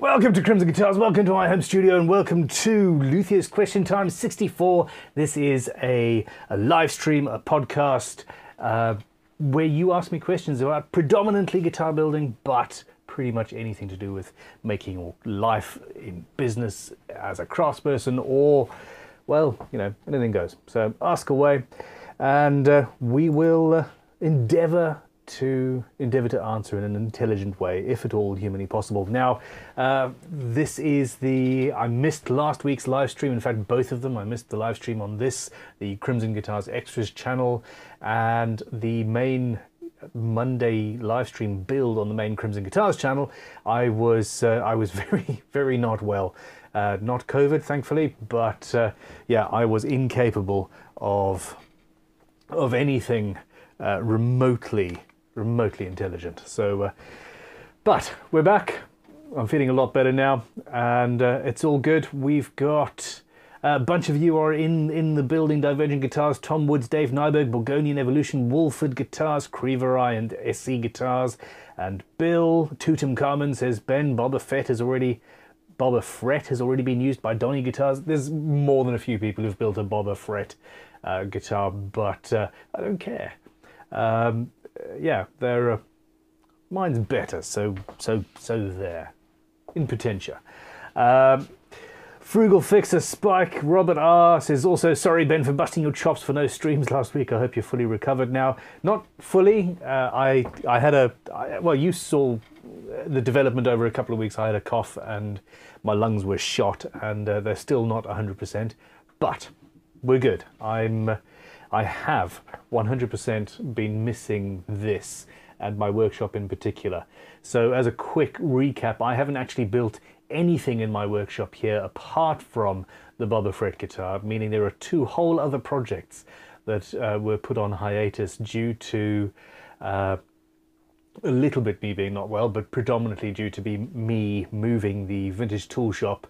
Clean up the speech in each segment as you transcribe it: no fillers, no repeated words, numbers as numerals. Welcome to Crimson Guitars, welcome to my home studio, and welcome to Luthiers Question Time 64. This is a live stream, a podcast, where you ask me questions about predominantly guitar building, but pretty much anything to do with making your life in business as a craftsperson, or, well, you know, anything goes. So ask away, and we will endeavor to answer in an intelligent way, if at all humanly possible. Now, this is the... I missed last week's live stream. In fact, both of them. I missed the live stream on this, the Crimson Guitars Extras channel, and the main Monday live stream build on the main Crimson Guitars channel. I was very, very not well. Not COVID, thankfully, but yeah, I was incapable of anything remotely intelligent. So but we're back. I'm feeling a lot better now, and it's all good. We've got a bunch of you are in the building. Divergent Guitars, Tom Woods, Dave Nyberg, Borgonian Evolution, Wolford Guitars, Creever Eye and SC Guitars, and Bill Tootum Carmen says Ben, Boba Fret has already been used by Donnie Guitars. There's more than a few people who've built a Boba Fret guitar, but I don't care. Yeah, they're mine's better, so there, in potentia. Frugal Fixer, Spike, Robert R says also, sorry Ben for busting your chops for no streams last week. I hope you're fully recovered now. Not fully. Well, you saw the development over a couple of weeks. I had a cough and my lungs were shot, and they're still not 100%, but we're good. I have 100% been missing this, and my workshop in particular. So as a quick recap, I haven't actually built anything in my workshop here apart from the Boba Fret guitar, meaning there are two whole other projects that were put on hiatus due to a little bit me being not well, but predominantly due to me moving the Vintage Tool Shop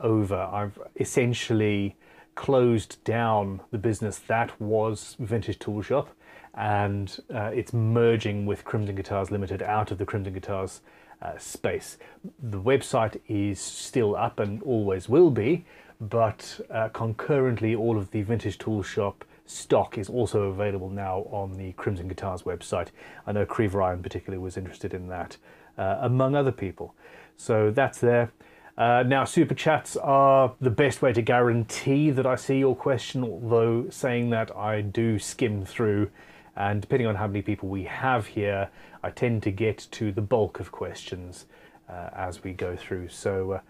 over. I've essentially closed down the business that was Vintage Tool Shop, and it's merging with Crimson Guitars Limited out of the Crimson Guitars space. The website is still up and always will be, but concurrently all of the Vintage Tool Shop stock is also available now on the Crimson Guitars website. I know Creever Eye in particular was interested in that, among other people. So that's there. Now, super chats are the best way to guarantee that I see your question, although saying that, I do skim through, and depending on how many people we have here, I tend to get to the bulk of questions as we go through. So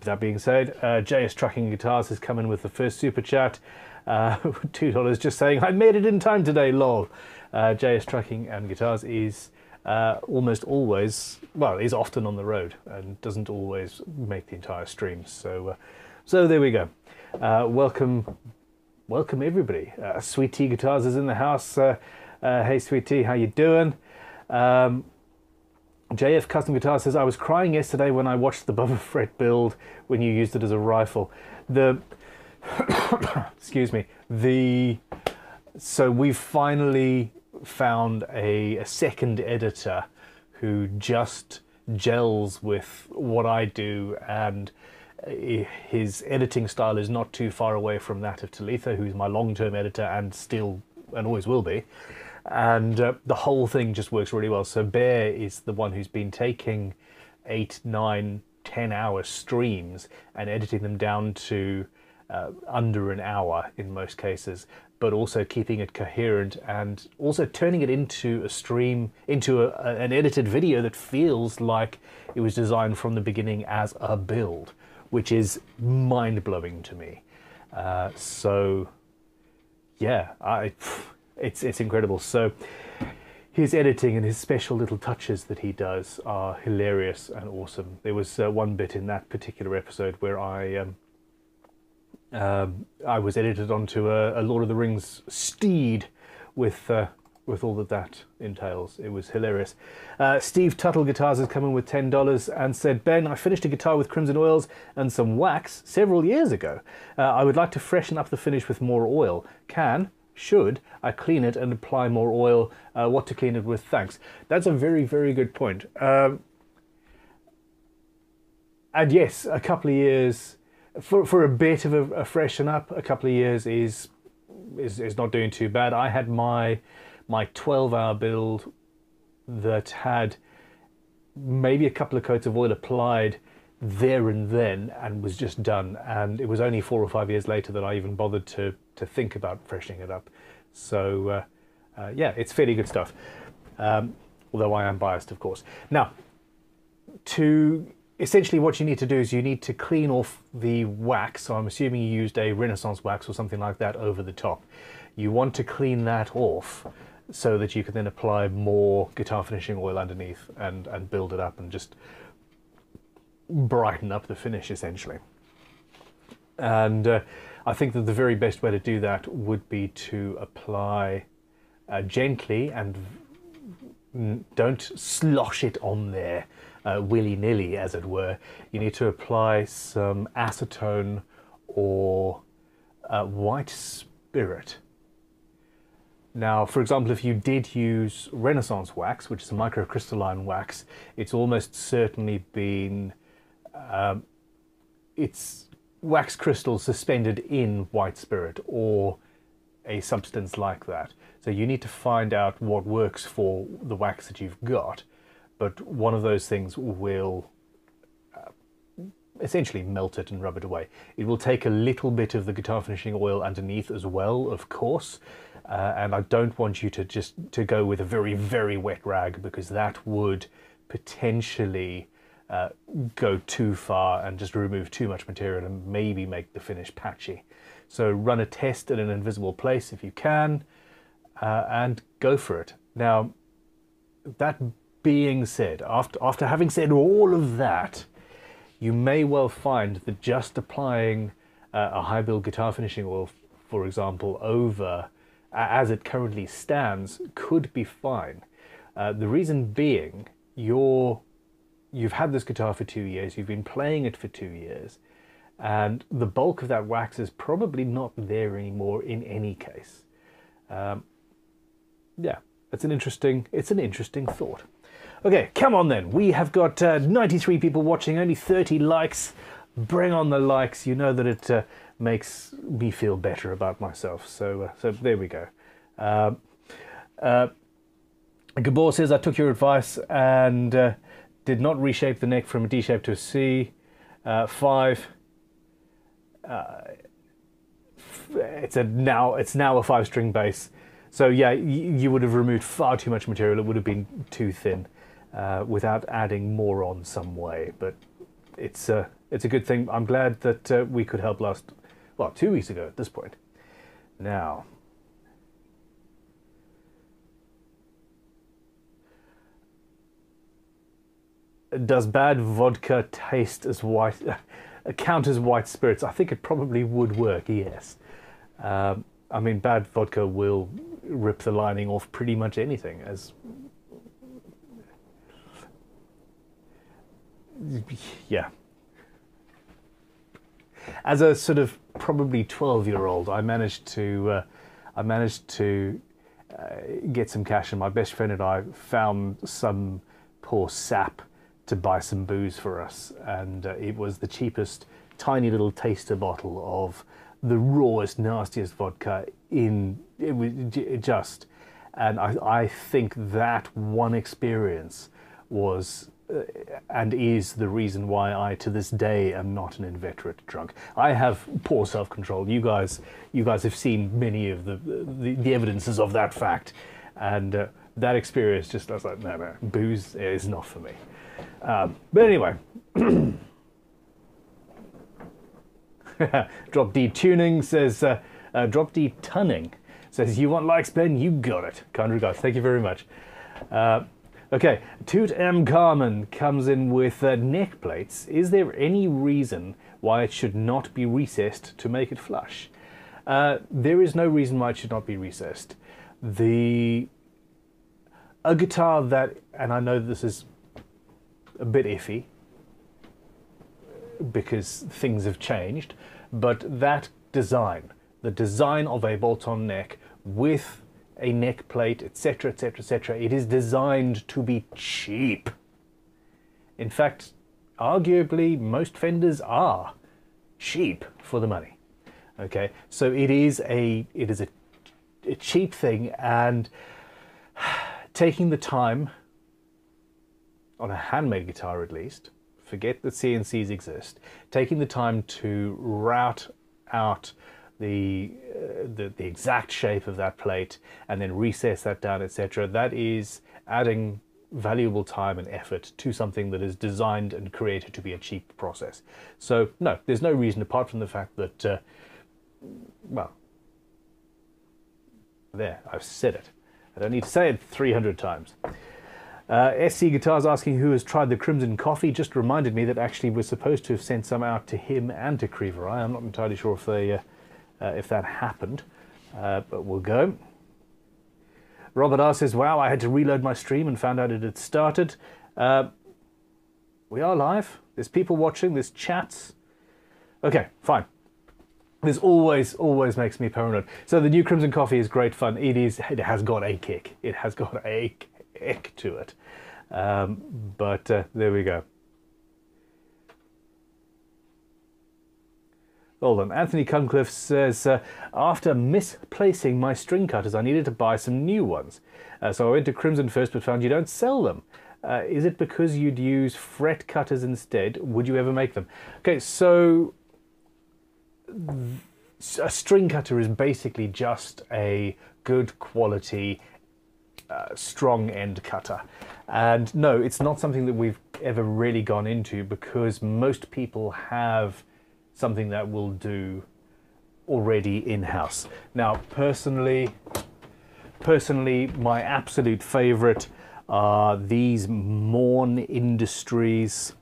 that being said, JS Trucking Guitars has come in with the first super chat, $2, just saying, I made it in time today, lol. JS Trucking and Guitars is... almost always, well, is often on the road and doesn't always make the entire stream. So so there we go. Welcome everybody. Sweet Tea Guitars is in the house. Hey Sweet Tea, how you doing? JF Custom Guitar says, I was crying yesterday when I watched the Boba Fret build when you used it as a rifle. The excuse me. So we've finally found a second editor who just gels with what I do, and his editing style is not too far away from that of Talitha, who's my long-term editor and still and always will be, and the whole thing just works really well. So Bear is the one who's been taking 8, 9, 10 hour streams and editing them down to under an hour in most cases, but also keeping it coherent and also turning it into a stream, into an edited video that feels like it was designed from the beginning as a build, which is mind-blowing to me. So yeah, it's incredible. So his editing and his special little touches that he does are hilarious and awesome. There was one bit in that particular episode where I was edited onto a Lord of the Rings steed with all that entails. It was hilarious. Steve Tuttle Guitars has come in with $10 and said, Ben, I finished a guitar with crimson oils and some wax several years ago. I would like to freshen up the finish with more oil. Should I clean it and apply more oil? What to clean it with? Thanks. That's a very, very good point. And yes, a couple of years for a bit of a freshen up, a couple of years is not doing too bad. I had my 12-hour build that had maybe a couple of coats of oil applied there and then, and was just done, and it was only 4 or 5 years later that I even bothered to think about freshening it up. So yeah, it's fairly good stuff, although I am biased, of course. Now, essentially what you need to do is you need to clean off the wax. So I'm assuming you used a Renaissance wax or something like that over the top. You want to clean that off so that you can then apply more guitar finishing oil underneath and build it up and just brighten up the finish, essentially. And I think that the very best way to do that would be to apply gently, and don't slosh it on there willy-nilly, as it were. You need to apply some acetone or white spirit. Now, for example, if you did use Renaissance wax, which is a microcrystalline wax, it's almost certainly been it's wax crystals suspended in white spirit or a substance like that. So you need to find out what works for the wax that you've got, but one of those things will essentially melt it and rub it away. It will take a little bit of the guitar finishing oil underneath as well, of course. And I don't want you to just go with a very, very wet rag, because that would potentially go too far and just remove too much material and maybe make the finish patchy. So run a test in an invisible place if you can, and go for it. Now, that being said, after having said all of that, you may well find that just applying a high build guitar finishing oil, for example, over as it currently stands, could be fine. The reason being, you've had this guitar for 2 years, you've been playing it for 2 years, and the bulk of that wax is probably not there anymore in any case. Yeah, it's an interesting thought. Okay, come on then. We have got 93 people watching, only 30 likes. Bring on the likes. You know that it makes me feel better about myself. So so there we go. Gabor says, I took your advice and did not reshape the neck from a D shape to a C. 5. It's now a 5-string bass. So yeah, you would have removed far too much material. It would have been too thin without adding more on some way. But it's a good thing. I'm glad that we could help last, well, 2 weeks ago at this point. Now, does bad vodka taste as white? Count as white spirits? I think it probably would work. Yes. I mean, bad vodka will rip the lining off pretty much anything. As yeah. As a sort of probably 12-year-old, I managed to get some cash, and my best friend and I found some poor sap to buy some booze for us, and it was the cheapest tiny little taster bottle of the rawest, nastiest vodka in it. Was just, and I think that one experience was and is the reason why I, to this day, am not an inveterate drunk. I have poor self-control. You guys have seen many of the evidences of that fact, and that experience just, I was like, no, booze is not for me. But anyway, Drop D Tuning says, Drop D Tunning says, you want likes, Ben? You got it. Kind regards. Thank you very much. Okay, Toot M. Carmen comes in with neck plates. Is there any reason why it should not be recessed to make it flush? There is no reason why it should not be recessed. A guitar that, and I know this is a bit iffy because things have changed, but that design, the design of a bolt-on neck with a neck plate, etc., etc., etc., it is designed to be cheap. In fact, arguably most Fenders are cheap for the money. Okay, so it is a cheap thing, and taking the time on a handmade guitar, at least, forget that CNCs exist, taking the time to route out the exact shape of that plate and then recess that down, etc., that is adding valuable time and effort to something that is designed and created to be a cheap process. So no, there's no reason, apart from the fact that well, there, I've said it. I don't need to say it 300 times. SC Guitars asking who has tried the Crimson Coffee just reminded me that actually we're supposed to have sent some out to him and to Creever Eye. I'm not entirely sure if they if that happened, but we'll go. Robert R says, wow, I had to reload my stream and found out it had started. We are live. There's people watching, there's chats. Okay, fine. This always makes me paranoid. So the new Crimson Coffee is great fun. It has got a kick. It has got a kick to it. But there we go. Hold on. Anthony Cunliffe says, after misplacing my string cutters, I needed to buy some new ones. So I went to Crimson first, but found you don't sell them. Is it because you'd use fret cutters instead? Would you ever make them? Okay, so a string cutter is basically just a good quality, strong end cutter. And no, it's not something that we've ever really gone into, because most people have something that will do already in-house. Now, personally, my absolute favorite are these Morn Industries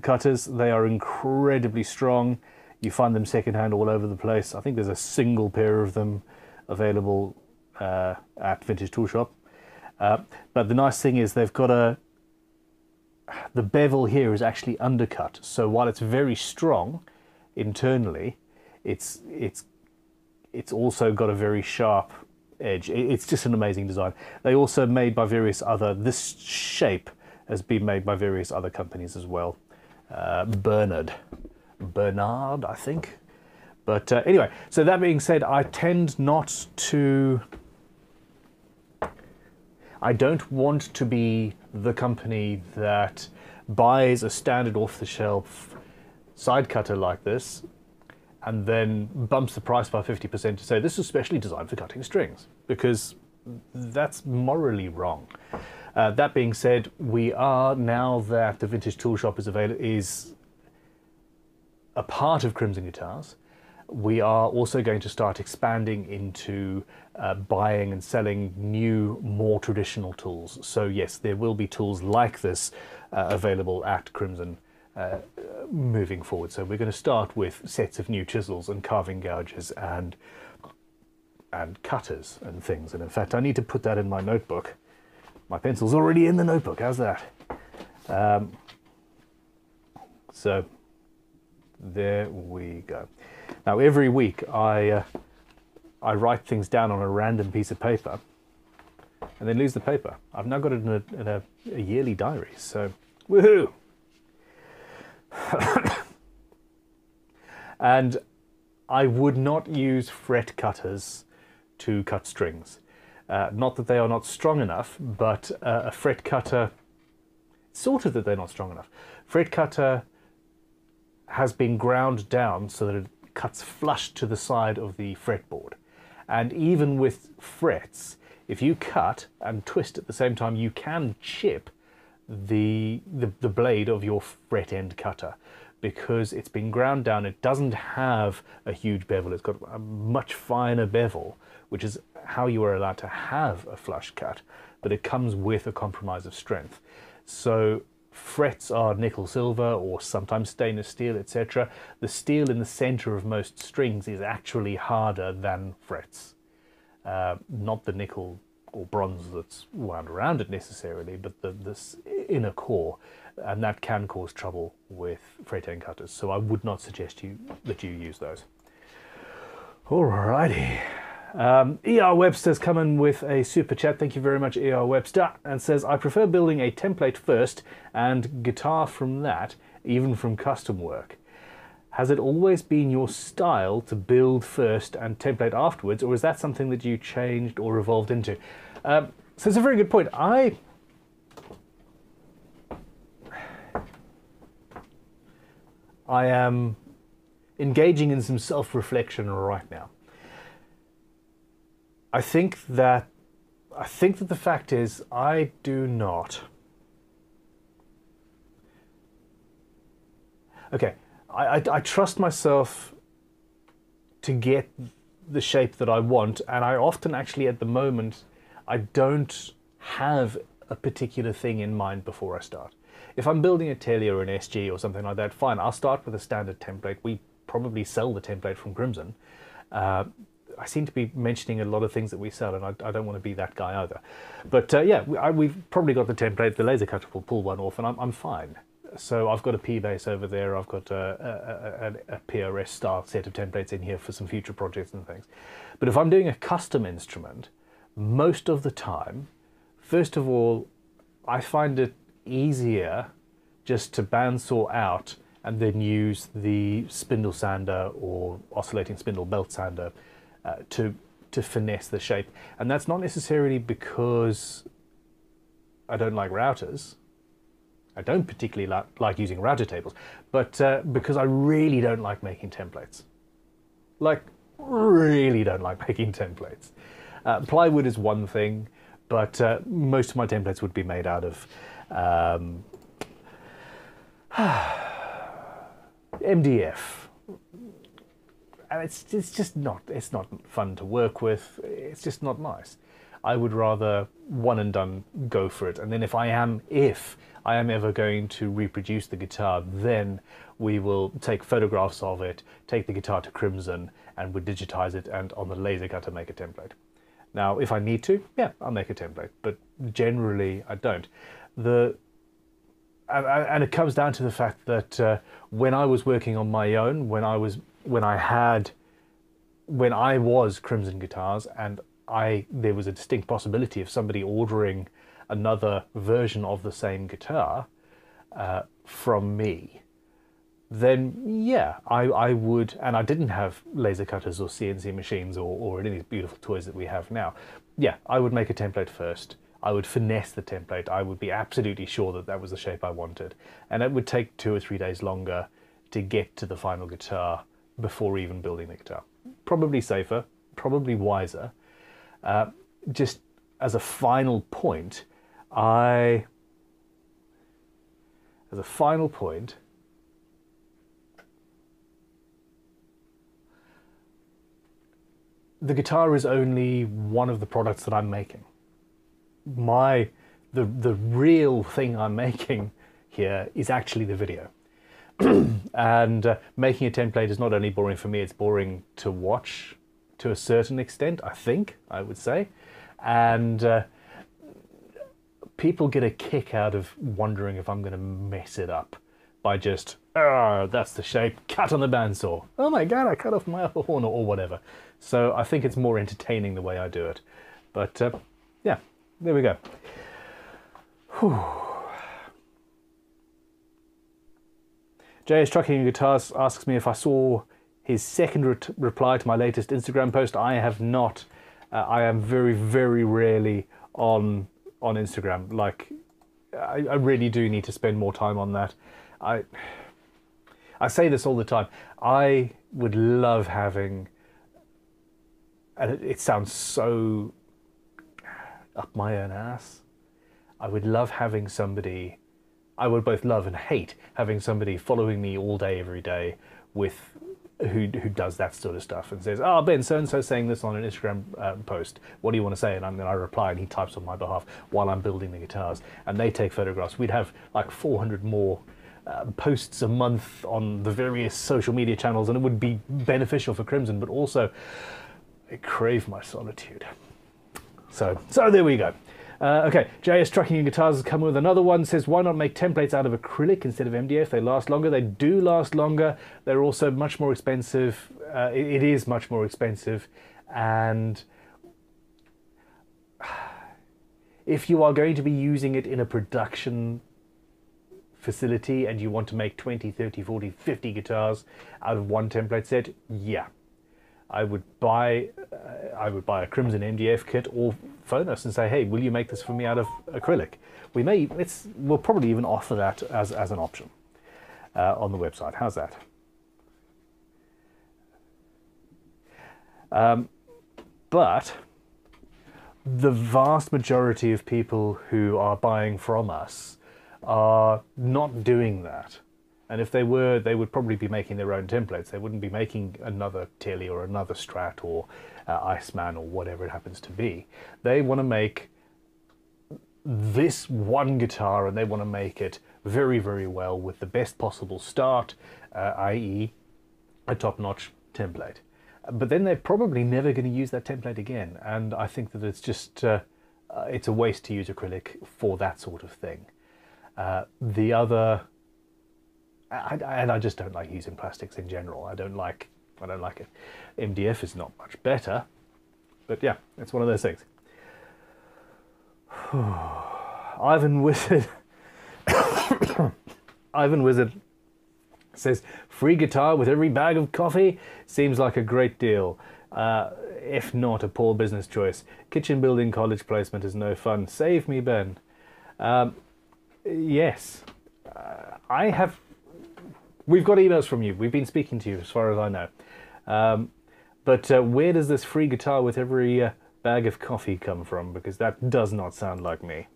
cutters. They are incredibly strong. You find them secondhand all over the place. I think there's a single pair of them available at Vintage Tool Shop. But the nice thing is they've got a, the bevel here is actually undercut, so while it's very strong internally, it's also got a very sharp edge. It's just an amazing design. They also made by various other, this shape has been made by various other companies as well. Bernard, I think. But anyway, so that being said, I tend not to, I don't want to be the company that buys a standard off-the-shelf side cutter like this and then bumps the price by 50% to say this is specially designed for cutting strings, because that's morally wrong. That being said, we are, now that the Vintage Tool Shop is available, is a part of Crimson Guitars, we are also going to start expanding into buying and selling new, more traditional tools. So yes, there will be tools like this available at Crimson moving forward. So we're going to start with sets of new chisels and carving gouges and cutters and things. And in fact, I need to put that in my notebook. My pencil's already in the notebook. How's that? So there we go. Now, every week I write things down on a random piece of paper and then lose the paper. I've now got it in a yearly diary, so woohoo! And I would not use fret cutters to cut strings. Not that they are not strong enough, but a fret cutter, sort of that they're not strong enough. Fret cutter has been ground down so that it cuts flush to the side of the fretboard. And even with frets, if you cut and twist at the same time, you can chip the blade of your fret end cutter, because it's been ground down. It doesn't have a huge bevel. It's got a much finer bevel, which is how you are allowed to have a flush cut, but it comes with a compromise of strength. So frets are nickel silver or sometimes stainless steel, etc. The steel in the center of most strings is actually harder than frets. Not the nickel or bronze that's wound around it necessarily, but this inner core, and that can cause trouble with fret end cutters. So I would not suggest that you use those. Alrighty, ER Webster's come in with a super chat. Thank you very much, ER Webster. And says, I prefer building a template first and guitar from that, even from custom work. Has it always been your style to build first and template afterwards, or is that something that you changed or evolved into? So it's a very good point. I am engaging in some self-reflection right now. I think that the fact is I do not. Okay. I trust myself to get the shape that I want, and I often actually at the moment I don't have a particular thing in mind before I start. If I'm building a Tele or an SG or something like that, fine, I'll start with a standard template. We probably sell the template from Crimson. I seem to be mentioning a lot of things that we sell, and I don't want to be that guy either. But yeah, we've probably got the template, the laser cutter will pull one off, and I'm fine. So I've got a P-Bass over there, I've got a PRS style set of templates in here for some future projects and things. But if I'm doing a custom instrument, most of the time, first of all, I find it easier just to bandsaw out and then use the spindle sander or oscillating spindle belt sander to finesse the shape. And that's not necessarily because I don't like routers. I don't particularly like using router tables, but because I really don't like making templates. Like, really don't like making templates. Plywood is one thing, but most of my templates would be made out of MDF. And it's just not, it's not fun to work with, it's just not nice. I would rather one and done go for it, and then if I am ever going to reproduce the guitar, then we will take photographs of it, take the guitar to Crimson, and we'll digitize it, and on the laser cutter make a template. Now, if I need to, yeah, I'll make a template, but generally I don't. And it comes down to the fact that when I was working on my own, when I was Crimson Guitars, and there was a distinct possibility of somebody ordering another version of the same guitar from me, then yeah, I would, and I didn't have laser cutters or CNC machines or any of these beautiful toys that we have now. Yeah, I would make a template first. I would finesse the template. I would be absolutely sure that that was the shape I wanted. And it would take 2 or 3 days longer to get to the final guitar before even building the guitar. Probably safer, probably wiser. Just as a final point, the guitar is only one of the products that I'm making. The real thing I'm making here is actually the video. And making a template is not only boring for me, it's boring to watch to a certain extent, I think, I would say. And people get a kick out of wondering if I'm going to mess it up by just, oh, that's the shape, cut on the bandsaw. Oh my God, I cut off my upper horn or whatever. So I think it's more entertaining the way I do it. But yeah, there we go. Whew. JS Trucking Guitars asks me if I saw his second reply to my latest Instagram post. I have not. I am very, very rarely on Instagram. Like, I really do need to spend more time on that. I say this all the time. I would love having, and it sounds so up my own ass, I would love having somebody, I would both love and hate having somebody following me all day, every day, with who does that sort of stuff and says, oh, Ben, so-and-so saying this on an Instagram post. What do you want to say? And then I reply, and he types on my behalf while I'm building the guitars. And they take photographs. We'd have like 400 more posts a month on the various social media channels, and it would be beneficial for Crimson, but also I crave my solitude. So there we go. Okay, JS Trucking and Guitars has come with another one. Says, why not make templates out of acrylic instead of MDF? They last longer. They do last longer. They're also much more expensive. It is much more expensive. And if you are going to be using it in a production facility and you want to make 20, 30, 40, 50 guitars out of one template set, yeah, I would buy a Crimson MDF kit or phone us and say, hey, will you make this for me out of acrylic? We may, we'll probably even offer that as an option on the website. How's that? But the vast majority of people who are buying from us are not doing that. And if they were, they would probably be making their own templates. They wouldn't be making another Tilly or another Strat or Iceman or whatever it happens to be. They want to make this one guitar and they want to make it very, very well with the best possible start, i.e. a top-notch template. But then they're probably never going to use that template again. And I think that it's just, it's a waste to use acrylic for that sort of thing. And I just don't like using plastics in general. I don't like it. MDF is not much better, but yeah, it's one of those things. Ivan Wizard, Ivan Wizard says, free guitar with every bag of coffee seems like a great deal. If not, a poor business choice. Kitchen building college placement is no fun. Save me, Ben. Yes, I have. We've got emails from you. We've been speaking to you, as far as I know. But where does this free guitar with every bag of coffee come from? Because that does not sound like me.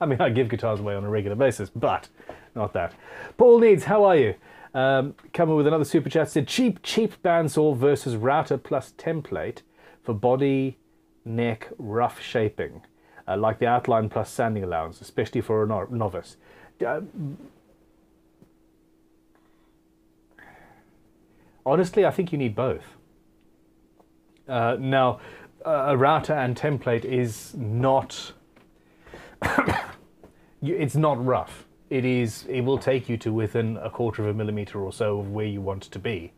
I mean, I give guitars away on a regular basis, but not that. Paul Needs, how are you? Coming with another super chat. Said, cheap bandsaw versus router plus template for body, neck, rough shaping. Like the outline plus sanding allowance, especially for a novice. Honestly, I think you need both. Now, a router and template is not... it's not rough. It is. It will take you to within a quarter of a millimeter or so of where you want to be.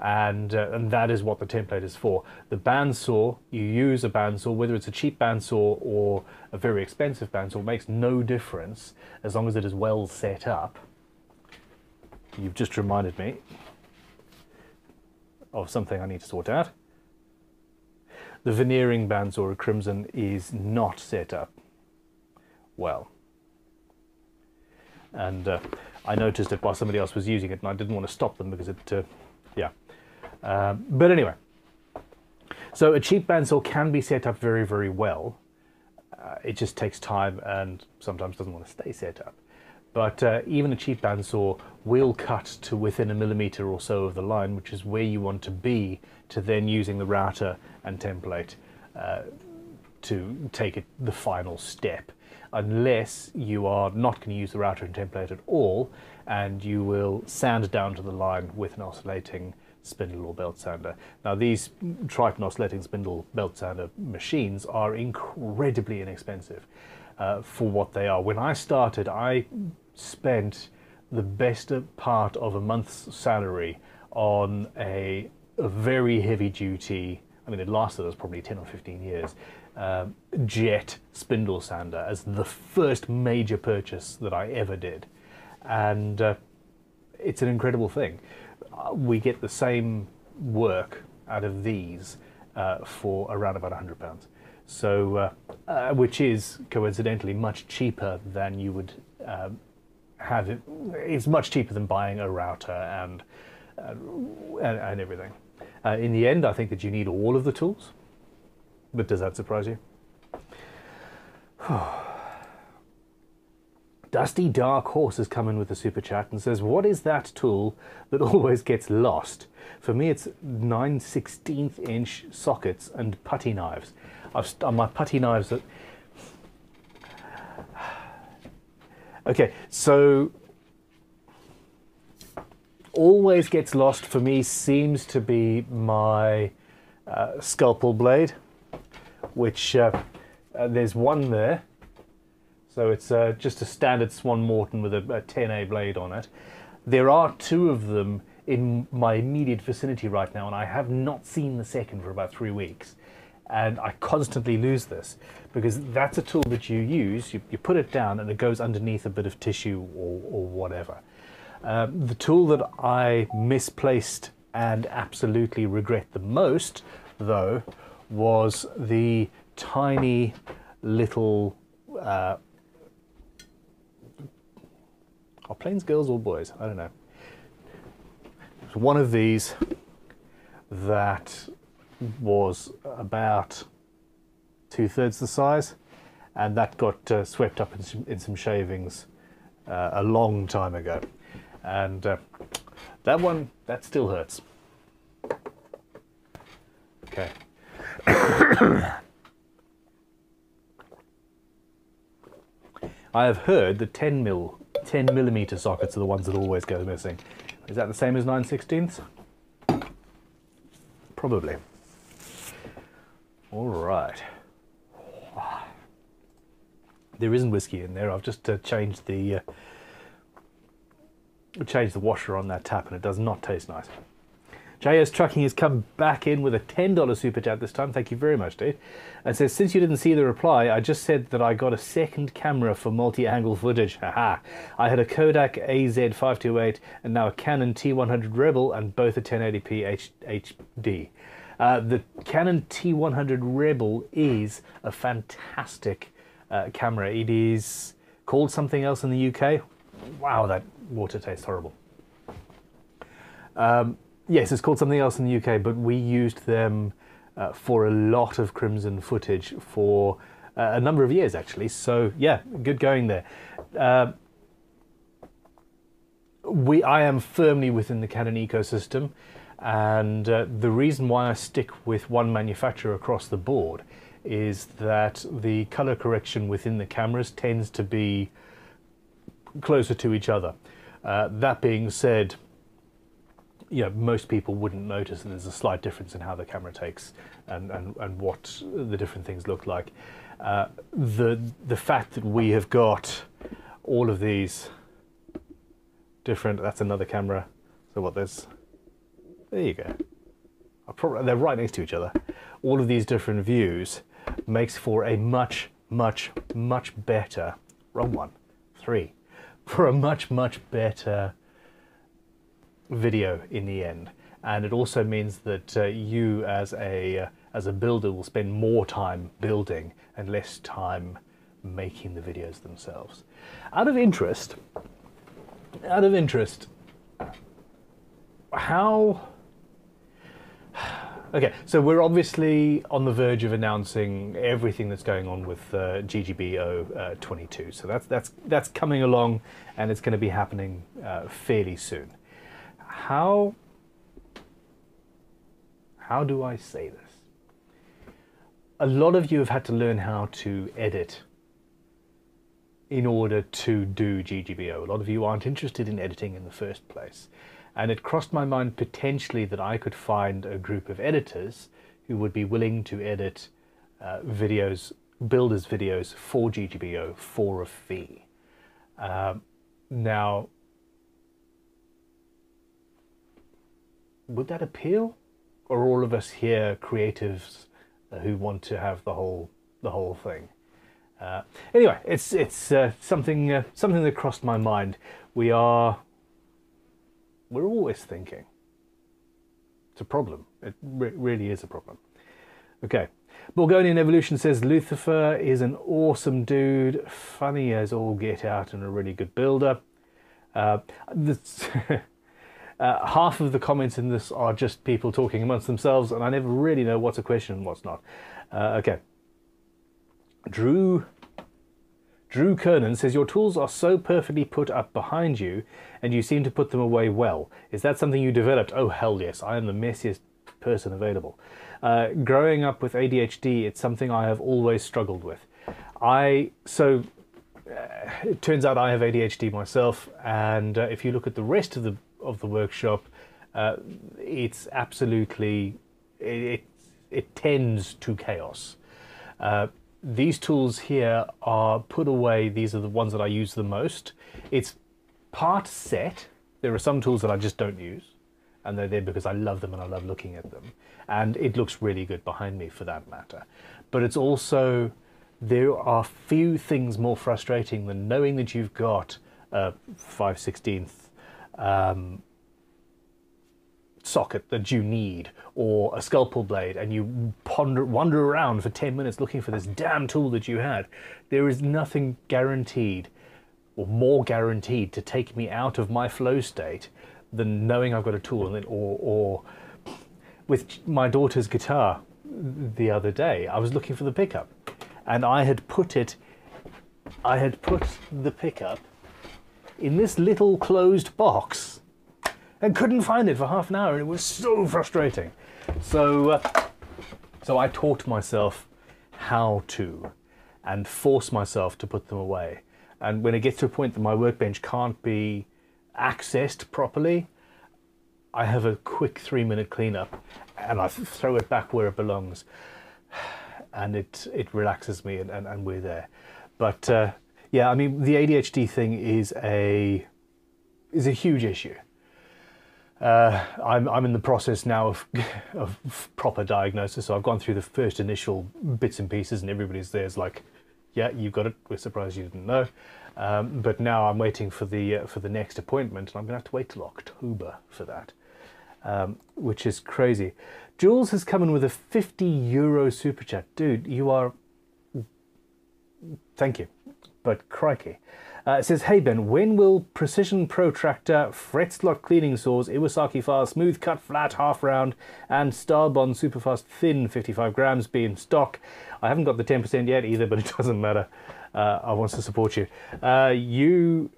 And that is what the template is for. The bandsaw, you use a bandsaw, whether it's a cheap bandsaw or a very expensive bandsaw, makes no difference as long as it is well set up. You've just reminded me of something I need to sort out. The veneering bandsaw of Crimson is not set up well. And I noticed it while somebody else was using it, and I didn't want to stop them because it, yeah. But anyway, so a cheap bandsaw can be set up very, very well. It just takes time and sometimes doesn't want to stay set up. But even a cheap bandsaw will cut to within a millimeter or so of the line, which is where you want to be, to then using the router and template to take it the final step. Unless you are not going to use the router and template at all, and you will sand down to the line with an oscillating spindle or belt sander. Now, these Triton oscillating spindle belt sander machines are incredibly inexpensive. For what they are. When I started, I spent the best part of a month's salary on a very heavy duty, I mean it lasted us probably 10 or 15 years, Jet spindle sander as the first major purchase that I ever did. And it's an incredible thing. We get the same work out of these for around about £100. So, which is coincidentally much cheaper than you would have it. It's much cheaper than buying a router and everything. In the end, I think that you need all of the tools. But does that surprise you? Dusty Dark Horse has come in with a super chat and says, what is that tool that always gets lost? For me, it's 9/16" sockets and putty knives. My putty knives that... Okay, so always gets lost for me seems to be my scalpel blade, which there's one there. So it's just a standard Swann-Morton with a 10A blade on it. There are two of them in my immediate vicinity right now, and I have not seen the second for about 3 weeks. And I constantly lose this because that's a tool that you use. You put it down and it goes underneath a bit of tissue or whatever. The tool that I misplaced and absolutely regret the most, though, was the tiny little... are planes girls or boys? I don't know. It's one of these that was about 2/3 the size, and that got swept up in some shavings a long time ago. And that one, that still hurts. Okay. I have heard that 10mm sockets are the ones that always go missing. Is that the same as 9/16? Probably. All right. There isn't whiskey in there. I've just changed the washer on that tap, and it does not taste nice. JS Trucking has come back in with a $10 super chat this time. Thank you very much, Dave. And says, since you didn't see the reply, I just said that I got a second camera for multi-angle footage. Haha. I had a Kodak AZ-528 and now a Canon T100 Rebel, and both are 1080p HD. The Canon T100 Rebel is a fantastic camera. It is called something else in the UK. Wow, that water tastes horrible. Yes, it's called something else in the UK, but we used them for a lot of Crimson footage for a number of years, actually. So, yeah, good going there. I am firmly within the Canon ecosystem. And the reason why I stick with one manufacturer across the board is that the color correction within the cameras tends to be closer to each other. That being said, you know, most people wouldn't notice that there's a slight difference in how the camera takes and what the different things look like. The fact that we have got all of these different... That's another camera. So what, there's... There you go. They're right next to each other. All of these different views makes for a much, much, much better... Wrong one. Three. For a much, much better video in the end. And it also means that you as a builder will spend more time building and less time making the videos themselves. Out of interest, how... Okay, so we're obviously on the verge of announcing everything that's going on with GGBO 22. So that's coming along, and it's going to be happening fairly soon. How do I say this? A lot of you have had to learn how to edit in order to do GGBO. A lot of you aren't interested in editing in the first place. And it crossed my mind potentially that I could find a group of editors who would be willing to edit videos, builders' videos for GGBO for a fee. Now, would that appeal? Or are all of us here creatives who want to have the whole thing? Anyway, it's something that crossed my mind. We're always thinking. It's a problem. It really is a problem. Okay. Borgonian Evolution says, Lucifer is an awesome dude, funny as all get out, and a really good builder. Half of the comments in this are just people talking amongst themselves, and I never really know what's a question and what's not. Okay. Drew Kernan says, your tools are so perfectly put up behind you, and you seem to put them away well. Is that something you developed? Oh, hell yes. I am the messiest person available. Growing up with ADHD, it's something I have always struggled with. It turns out I have ADHD myself, and if you look at the rest of the workshop, it's absolutely... It tends to chaos. These tools here are put away. These are the ones that I use the most. It's part set. There are some tools that I just don't use. and they're there because I love them and I love looking at them. And it looks really good behind me for that matter. But it's also, there are few things more frustrating than knowing that you've got a 5/16 socket that you need, or a scalpel blade, and you wander around for 10 minutes looking for this damn tool that you had. There is nothing guaranteed or more guaranteed to take me out of my flow state than knowing I've got a tool. And then, or with my daughter's guitar the other day, I was looking for the pickup, and I had put the pickup in this little closed box and couldn't find it for half an hour, and it was so frustrating. So I taught myself how to, and forced myself to put them away. And when it gets to a point that my workbench can't be accessed properly, I have a quick 3-minute cleanup, and I throw it back where it belongs, and it relaxes me, and we're there. But yeah, I mean, the ADHD thing is a huge issue. I'm in the process now of proper diagnosis, so I've gone through the first initial bits and pieces, and everybody's there's like, yeah, you've got it, we're surprised you didn't know. But now I'm waiting for the next appointment, and I'm gonna have to wait till October for that, which is crazy. Jules has come in with a €50 super chat. Dude, you are, thank you, but crikey. It says, hey Ben, when will Precision Protractor Fret Slot Cleaning saws, Iwasaki File, Smooth Cut, Flat, Half Round, and Starbond Superfast Thin 55 Grams be in stock? I haven't got the 10% yet either, but it doesn't matter. I want to support you. You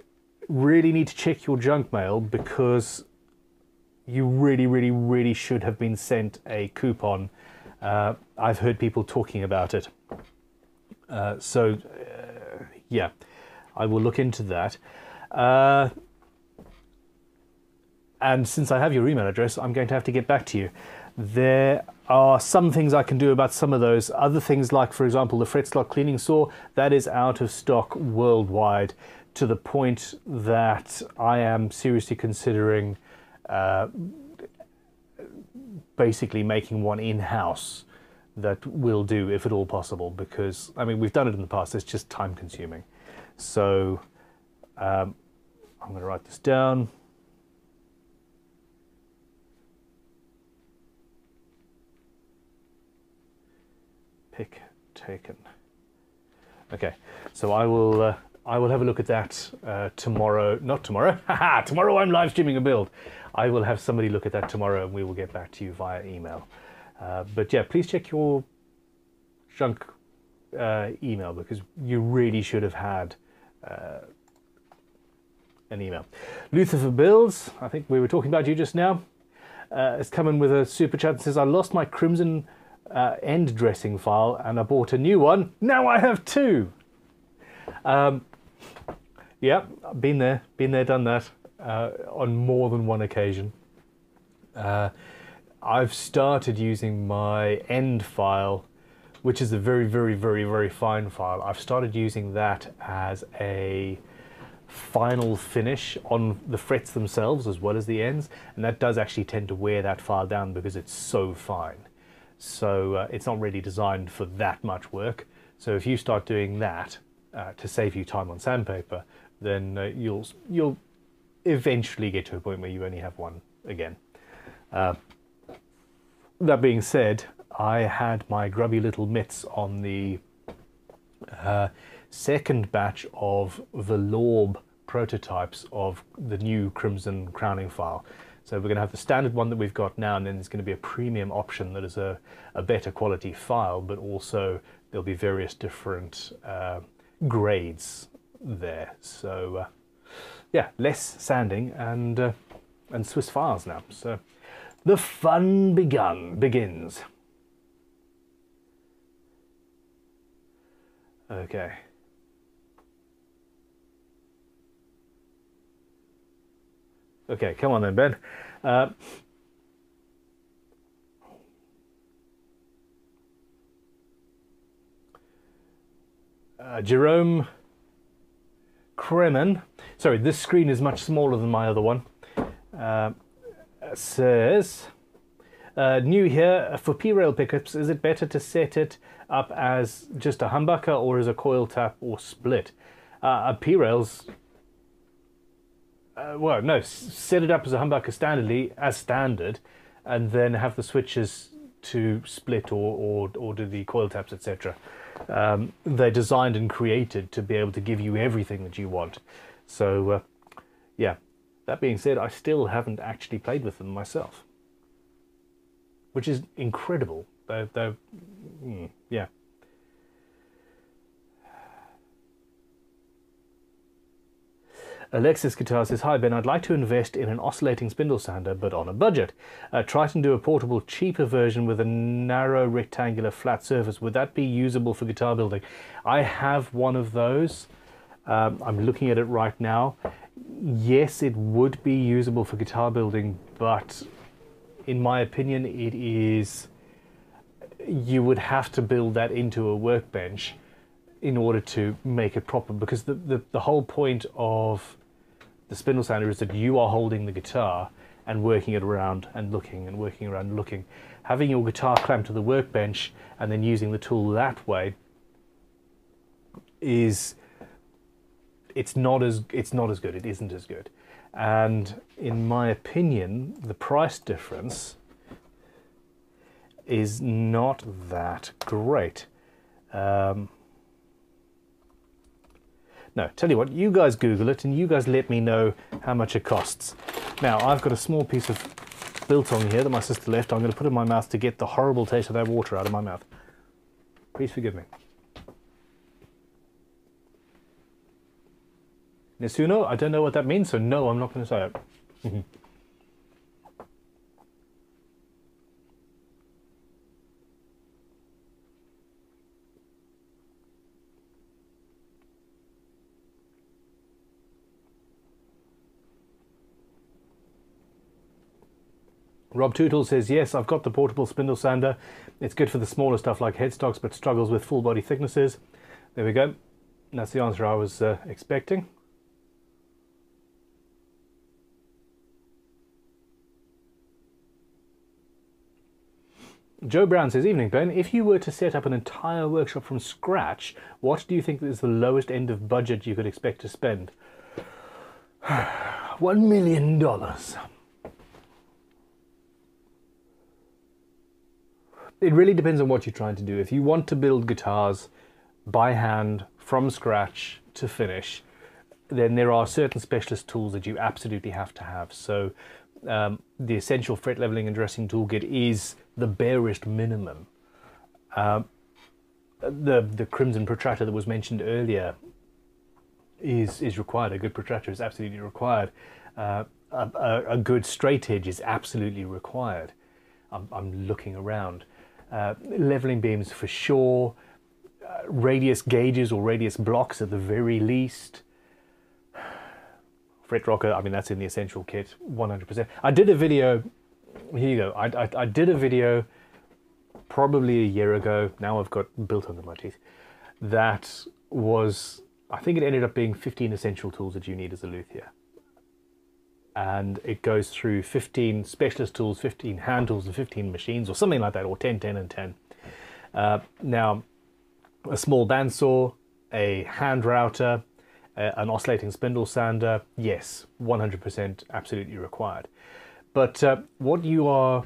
really need to check your junk mail, because you really, really, really should have been sent a coupon. I've heard people talking about it. Yeah. I will look into that. And since I have your email address, I'm going to have to get back to you. There are some things I can do about some of those. Other things, like, for example, the fret slot cleaning saw, that is out of stock worldwide, to the point that I am seriously considering basically making one in-house that will do, if at all possible, because, I mean, we've done it in the past, it's just time-consuming. So I'm going to write this down. Pick taken. Okay, so I will have a look at that tomorrow. Not tomorrow. Haha! Tomorrow I'm live streaming a build. I will have somebody look at that tomorrow, and we will get back to you via email. But yeah, please check your junk email, because you really should have had an email. Luther for Builds, I think we were talking about you just now, is coming with a super chat and says, I lost my Crimson end dressing file and I bought a new one. Now I have two. Yeah, been there, done that on more than one occasion. I've started using my end file, which is a very, very, very, very fine file. I've started using that as a final finish on the frets themselves as well as the ends, and that does actually tend to wear that file down because it's so fine. So it's not really designed for that much work. So if you start doing that to save you time on sandpaper, then you'll eventually get to a point where you only have one again. That being said, I had my grubby little mitts on the second batch of the Lorb prototypes of the new Crimson Crowning file. So we're going to have the standard one that we've got now, and then there's going to be a premium option that is a better quality file, but also there'll be various different grades there. So yeah, less sanding and Swiss files now. So the fun begins. Okay. Okay, come on then, Ben. Jerome Kremen. Sorry, this screen is much smaller than my other one. that says, new here, for P-rail pickups, is it better to set it up as just a humbucker or as a coil tap or split? P-rails, well, no, set it up as a humbucker standardly, as standard, and then have the switches to split or do the coil taps, etc. They're designed and created to be able to give you everything that you want. So, yeah. That being said, I still haven't actually played with them myself, which is incredible. They're yeah. Alexis Guitar says, hi Ben, I'd like to invest in an oscillating spindle sander, but on a budget. Try to do a portable, cheaper version with a narrow rectangular flat surface. Would that be usable for guitar building? I have one of those. I'm looking at it right now. Yes, it would be usable for guitar building, but in my opinion, it is, you would have to build that into a workbench in order to make it proper, because the whole point of the spindle sander is that you are holding the guitar and working it around and looking and working around and looking. Having your guitar clamped to the workbench and then using the tool that way is, it's not as good, it isn't as good. And in my opinion, the price difference is not that great. No, tell you what, you guys Google it and you guys let me know how much it costs. Now, I've got a small piece of biltong here that my sister left. I'm going to put it in my mouth to get the horrible taste of that water out of my mouth. Please forgive me. Nessuno, I don't know what that means, so no, I'm not going to say it. Rob Tootle says, yes, I've got the portable spindle sander. It's good for the smaller stuff like headstocks, but struggles with full body thicknesses. There we go. That's the answer I was expecting. Joe Brown says, evening Ben, if you were to set up an entire workshop from scratch, what do you think is the lowest end of budget you could expect to spend? $1 million. It really depends on what you're trying to do. If you want to build guitars by hand from scratch to finish, then there are certain specialist tools that you absolutely have to have. So the essential fret leveling and dressing toolkit is the barest minimum. The Crimson Protractor that was mentioned earlier is required. A good protractor is absolutely required. A good straight edge is absolutely required. I'm looking around. Leveling beams for sure, radius gauges or radius blocks at the very least. Fret rocker, I mean, that's in the essential kit, 100%. I did a video, here you go, I did a video probably a year ago, now I've got built under my teeth, that was, I think it ended up being 15 essential tools that you need as a luthier. And it goes through 15 specialist tools, 15 hand tools and 15 machines or something like that, or 10, 10 and 10. Now, a small bandsaw, a hand router, an oscillating spindle sander, yes, 100% absolutely required. But what you are,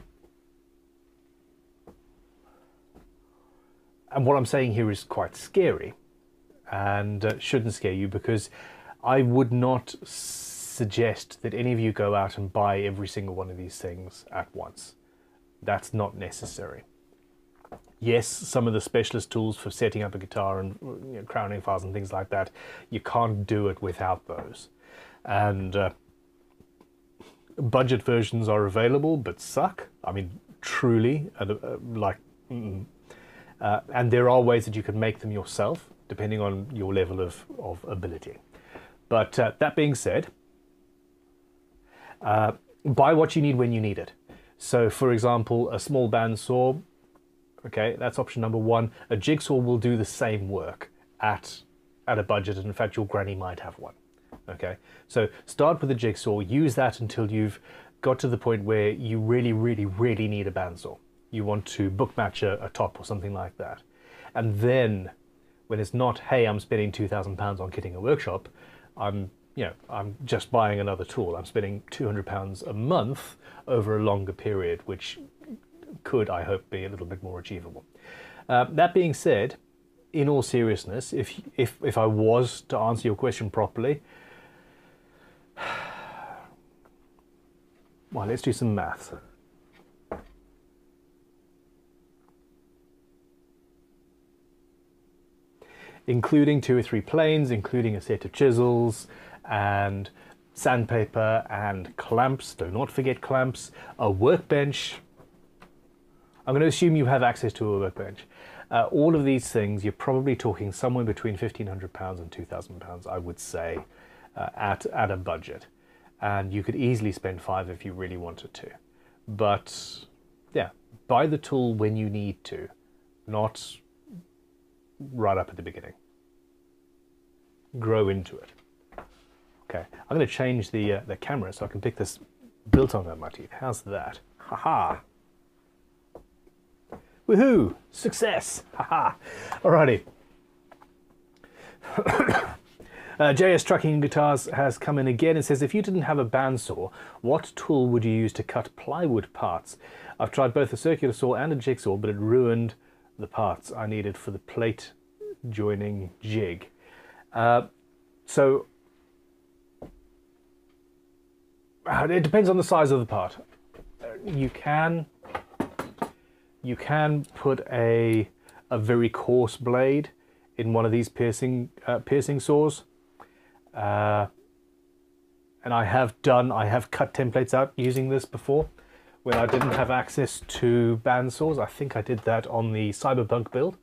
and what I'm saying here is quite scary and shouldn't scare you, because I would not suggest that any of you go out and buy every single one of these things at once. That's not necessary. Yes, some of the specialist tools for setting up a guitar and, you know, crowning files and things like that, you can't do it without those. And budget versions are available but suck. I mean, truly, like, and there are ways that you can make them yourself depending on your level of ability. But that being said, buy what you need when you need it. So, for example, a small bandsaw, okay, that's option number one. A jigsaw will do the same work at a budget, and in fact your granny might have one. Okay, so start with a jigsaw, use that until you've got to the point where you really need a bandsaw. You want to bookmatch a top or something like that. And then when it's not, hey, I'm spending £2,000 on kitting a workshop, I'm just buying another tool. I'm spending £200 a month over a longer period, which could, I hope, be a little bit more achievable. That being said, in all seriousness, if I was to answer your question properly, well, let's do some math. Including 2 or 3 planes, including a set of chisels and sandpaper and clamps, do not forget clamps, a workbench. I'm going to assume you have access to a workbench. All of these things, you're probably talking somewhere between £1,500 and £2,000, I would say, at a budget. And you could easily spend 5 if you really wanted to. But yeah, buy the tool when you need to, not right up at the beginning. Grow into it. Okay, I'm going to change the camera so I can pick this built-on out of my teeth. How's that? Haha. Woohoo! Success! Haha. Alrighty. JS Trucking Guitars has come in again and says, if you didn't have a bandsaw, what tool would you use to cut plywood parts? I've tried both a circular saw and a jigsaw, but it ruined the parts I needed for the plate joining jig. So it depends on the size of the part. You can put a very coarse blade in one of these piercing saws, and I have cut templates out using this before. When I didn't have access to bandsaws, I think I did that on the Cyberpunk build,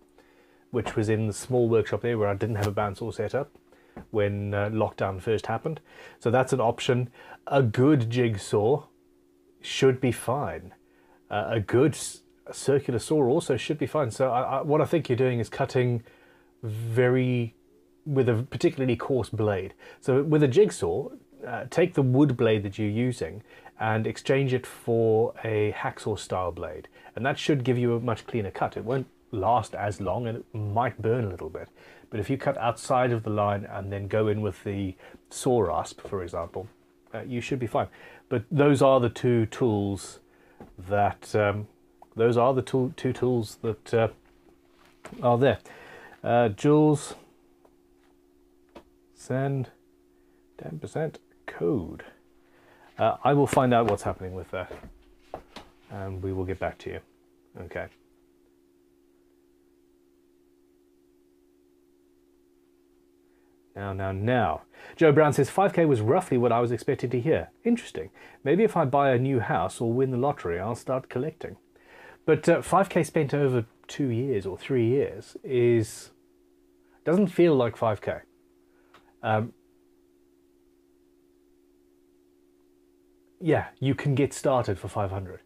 which was in the small workshop there where I didn't have a bandsaw set up when lockdown first happened. So that's an option. A good jigsaw should be fine. A good circular saw also should be fine. So what I think you're doing is cutting with a particularly coarse blade. So with a jigsaw, take the wood blade that you're using and exchange it for a hacksaw style blade, and that should give you a much cleaner cut. It won't last as long and it might burn a little bit, but if you cut outside of the line and then go in with the saw rasp, for example, you should be fine. But those are the two tools that are there. Jules, send 10% code. I will find out what's happening with that and we will get back to you. Okay. Now. Joe Brown says, 5K was roughly what I was expected to hear. Interesting. Maybe if I buy a new house or win the lottery, I'll start collecting. But 5K spent over 2 years or 3 years doesn't feel like 5K. Yeah, you can get started for 500.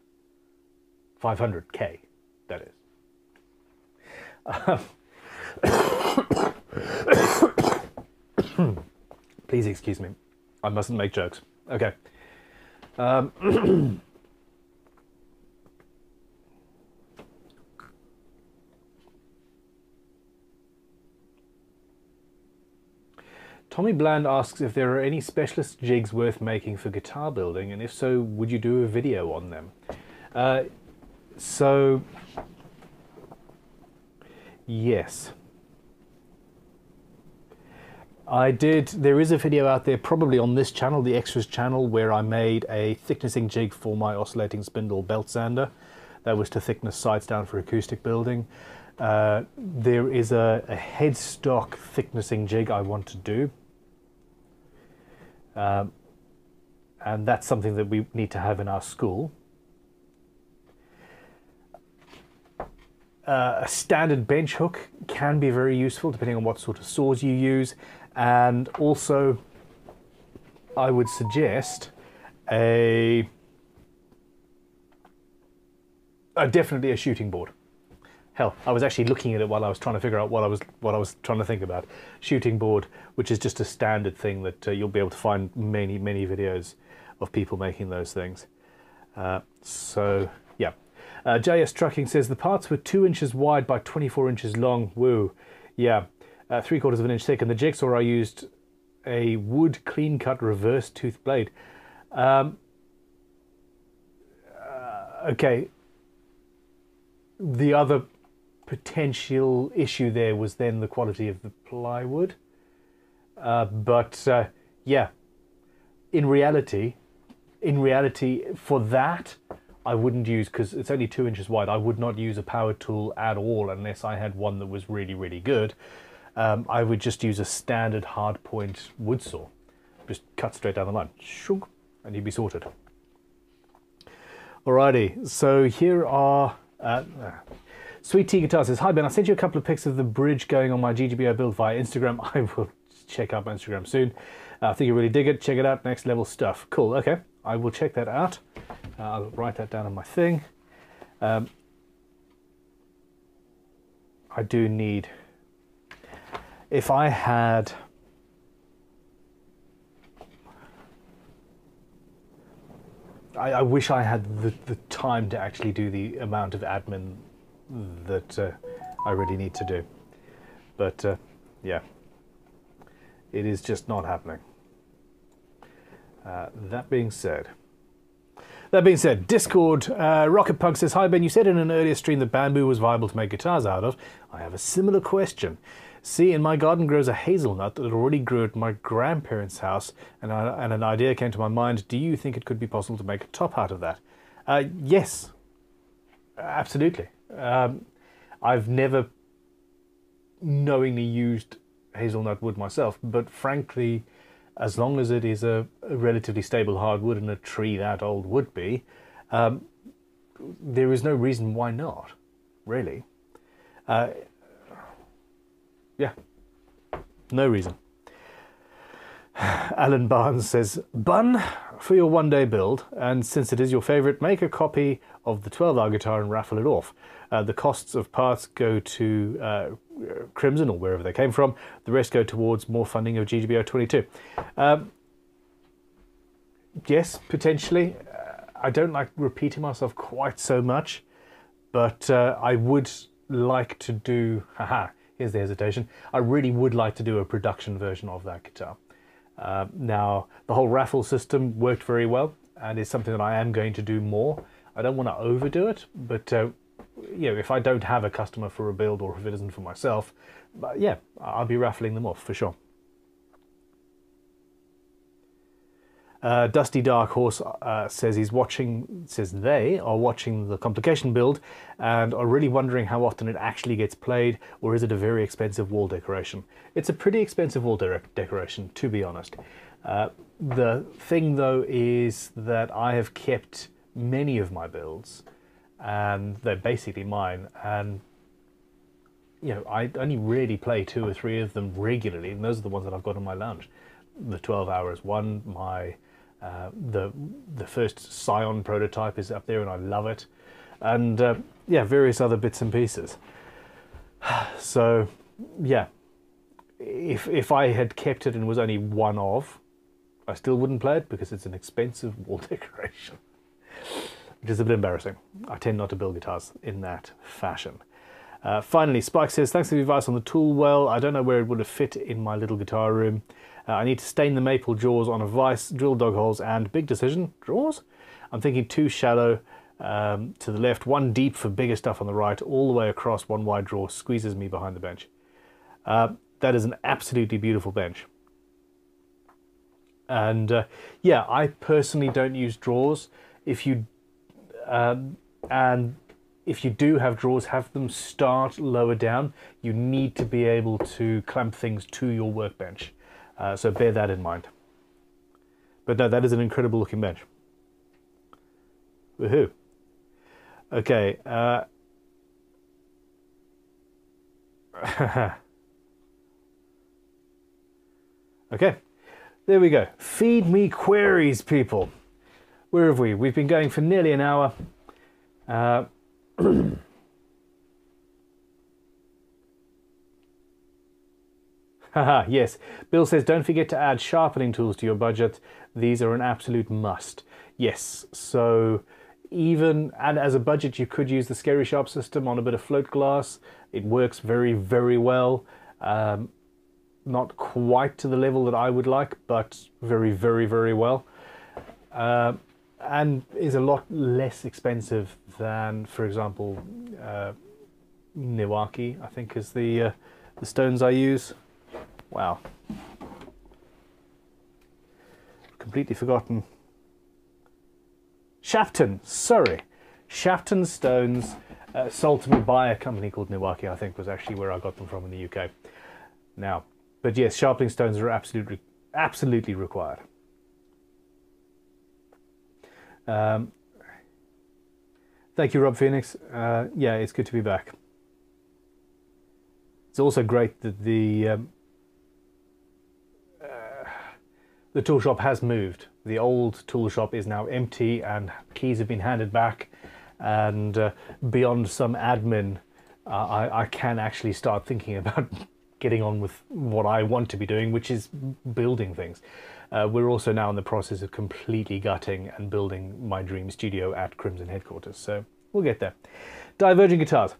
500K, that is. Please excuse me. I mustn't make jokes. Okay. Tommy Bland asks if there are any specialist jigs worth making for guitar building, and if so, would you do a video on them? So, yes. There is a video out there, probably on this channel, the Extras channel, where I made a thicknessing jig for my oscillating spindle belt sander. That was to thickness sides down for acoustic building. There is a headstock thicknessing jig I want to do. And that's something that we need to have in our school. A standard bench hook can be very useful depending on what sort of saws you use. And also, I would suggest definitely a shooting board. Hell, I was actually looking at it while I was trying to figure out what I was trying to think about. Shooting board, which is just a standard thing that you'll be able to find many videos of people making those things. JS Trucking says the parts were 2 inches wide by 24 inches long. Woo. Yeah, 3/4 of an inch thick, and the jigsaw I used a wood clean cut reverse tooth blade. Okay, the other potential issue there was then the quality of the plywood, yeah, in reality for that I wouldn't use, because it's only 2 inches wide, I would not use a power tool at all unless I had one that was really, really good. I would just use a standard hard point wood saw, just cut straight down the line, shunk, and you'd be sorted. Alrighty, so here are Sweet Tea Guitar says, hi Ben, I sent you a couple of pics of the bridge going on my GGBO build via Instagram. I will check out my Instagram soon. I think you really dig it. Check it out. Next level stuff. Cool. Okay, I will check that out. I'll write that down on my thing. I do need, if I had, I wish I had the time to actually do the amount of admin that I really need to do, but yeah, it is just not happening. That being said, Discord, Rocket Punk says, hi Ben, you said in an earlier stream that bamboo was viable to make guitars out of. I have a similar question. See, in my garden grows a hazelnut that already grew at my grandparents' house, and an idea came to my mind. Do you think it could be possible to make a top out of that? Yes, absolutely. I've never knowingly used hazelnut wood myself, but frankly, as long as it is a relatively stable hardwood and a tree that old would be, there is no reason why not, really. Yeah, no reason. Alan Barnes says, Bun, for your one-day build, and since it is your favourite, make a copy of the 12-hour guitar and raffle it off. The costs of parts go to Crimson, or wherever they came from. The rest go towards more funding of GGBO 22. Yes, potentially. I don't like repeating myself quite so much, but I would like to do... Haha, here's the hesitation. I really would like to do a production version of that guitar. Now, the whole raffle system worked very well, and it's something that I am going to do more. I don't want to overdo it, but you know, if I don't have a customer for a build, or if it isn't for myself, but yeah, I'll be raffling them off for sure. Dusty Dark Horse says he's watching, says they are watching the complication build and are really wondering how often it actually gets played, or is it a very expensive wall decoration? It's a pretty expensive wall decoration, to be honest. The thing though is that I have kept many of my builds, and they're basically mine, and you know, I only really play 2 or 3 of them regularly, and those are the ones that I've got on my lounge. The 12-hour is one, my the first Scion prototype is up there and I love it, and yeah, various other bits and pieces. So yeah, if I had kept it and was only one of, I still wouldn't play it because it's an expensive wall decoration, which is a bit embarrassing. I tend not to build guitars in that fashion. Finally, Spike says, thanks for the advice on the tool well. I don't know where it would have fit in my little guitar room. I need to stain the maple jaws on a vise, drill dog holes, and big decision, drawers? I'm thinking 2 shallow to the left, 1 deep for bigger stuff on the right, all the way across, 1 wide draw, squeezes me behind the bench. That is an absolutely beautiful bench. And yeah, I personally don't use drawers. If you do have drawers, have them start lower down. You need to be able to clamp things to your workbench. So bear that in mind. But no, that is an incredible looking bench. Woohoo. Okay. Okay. There we go. Feed me queries, people. Where have we? We've been going for nearly an hour. Haha, yes. Bill says, don't forget to add sharpening tools to your budget. These are an absolute must. Yes, so even, and as a budget, you could use the Scary Sharp system on a bit of float glass. It works very, very well. Not quite to the level that I would like, but very, very, very well. And is a lot less expensive than, for example, Niwaki, I think is the stones I use. Wow. Completely forgotten. Shapton, sorry. Shapton stones, sold to me by a company called Niwaki, I think was actually where I got them from in the UK. Now, but yes, sharpening stones are absolutely required. Thank you, Rob Phoenix. Yeah, it's good to be back. It's also great that the tool shop has moved. The old tool shop is now empty and keys have been handed back, and beyond some admin, I can actually start thinking about getting on with what I want to be doing, which is building things. We're also now in the process of completely gutting and building my dream studio at Crimson headquarters, so we'll get there. Divergent Guitars.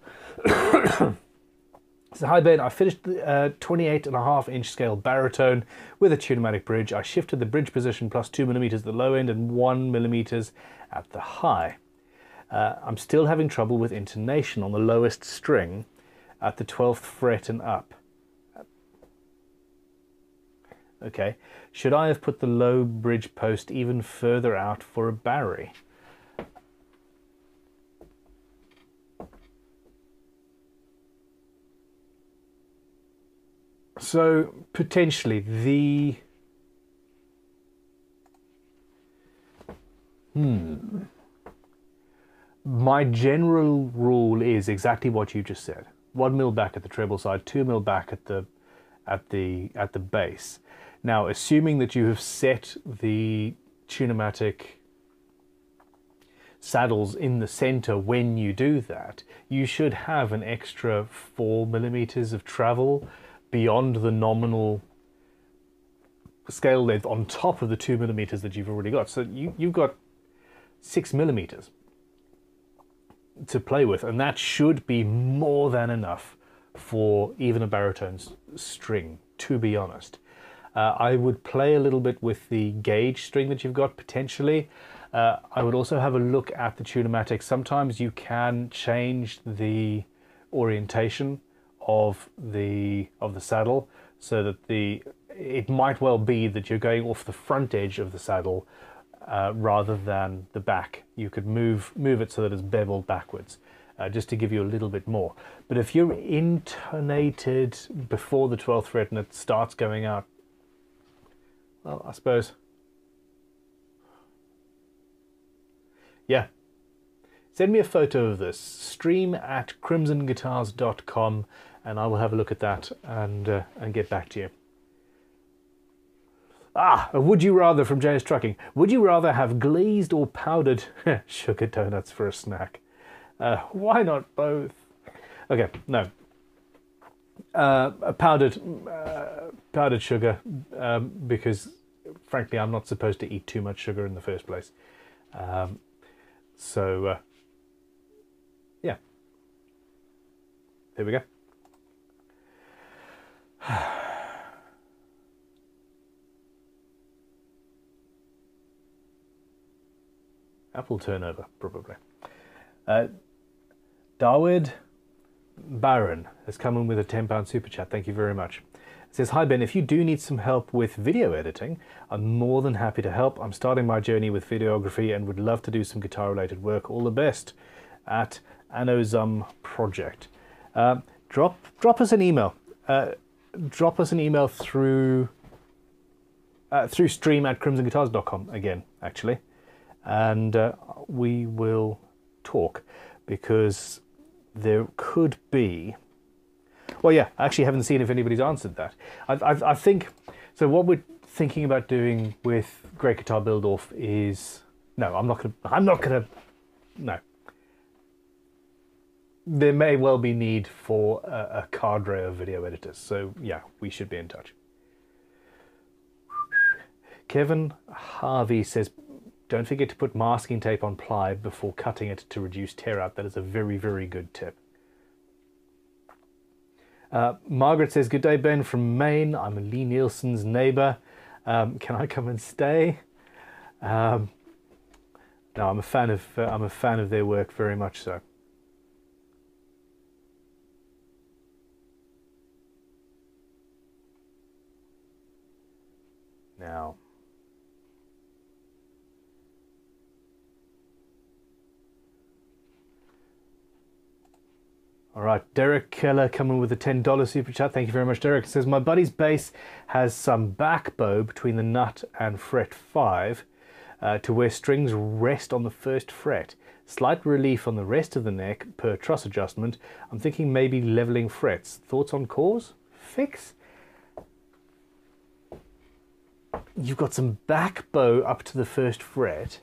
So, hi Ben, I finished the 28.5-inch scale baritone with a tunematic bridge. I shifted the bridge position plus 2 millimeters at the low end and 1 millimeter at the high. I'm still having trouble with intonation on the lowest string at the 12th fret and up. Okay, should I have put the low bridge post even further out for a barry? So potentially the my general rule is exactly what you just said. 1 mil back at the treble side, 2 mil back at the bass. Now, assuming that you have set the tunematic saddles in the center when you do that, you should have an extra 4 millimeters of travel beyond the nominal scale length on top of the 2 millimeters that you've already got. So you've got 6 millimeters to play with, and that should be more than enough for even a baritone string, to be honest. I would play a little bit with the gauge string that you've got, potentially. I would also have a look at the tunematic. Sometimes you can change the orientation of the saddle, so that it might well be that you're going off the front edge of the saddle rather than the back. You could move it so that it's beveled backwards, just to give you a little bit more. But if you're intonated before the 12th fret and it starts going out, well, I suppose, yeah. Send me a photo of this, stream@crimsonguitars.com, and I will have a look at that and get back to you. Ah, a would you rather from JS Trucking. Would you rather have glazed or powdered sugar donuts for a snack? Why not both? Okay, no. Powdered sugar, because frankly I'm not supposed to eat too much sugar in the first place. Yeah, there we go. Apple turnover, probably. Dawid Baron has come in with a £10 super chat. Thank you very much. It says, hi Ben, if you do need some help with video editing, I'm more than happy to help. I'm starting my journey with videography and would love to do some guitar related work. All the best at Anozum Project. Drop us an email. Drop us an email through stream@crimsonguitars.com again, actually. And we will talk, because there could be... Well, yeah, I actually haven't seen if anybody's answered that. I think, so what we're thinking about doing with Great Guitar Build Off is, no, no. There may well be need for a cadre of video editors. So yeah, we should be in touch. Kevin Harvey says, Don't forget to put masking tape on ply before cutting it to reduce tear out. That is a very, very good tip. Margaret says, good day, Ben, from Maine. I'm Lee Nielsen's neighbor. Can I come and stay? No, I'm a fan of their work, very much so. Now, all right, Derek Keller coming with a $10 super chat. Thank you very much, Derek. It says, my buddy's bass has some back bow between the nut and fret 5 to where strings rest on the first fret. Slight relief on the rest of the neck per truss adjustment. I'm thinking maybe leveling frets. Thoughts on cause? Fix? You've got some back bow up to the first fret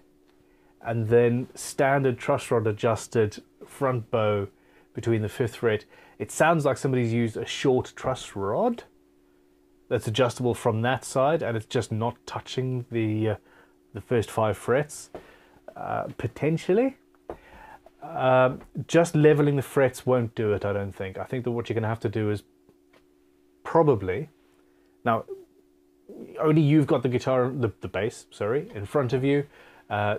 and then standard truss rod adjusted front bow between the fifth fret. It sounds like somebody's used a short truss rod that's adjustable from that side, and it's just not touching the first 5 frets, potentially. Just leveling the frets won't do it, I don't think. I think that what you're gonna have to do is probably, now only you've got the guitar, the bass, sorry, in front of you,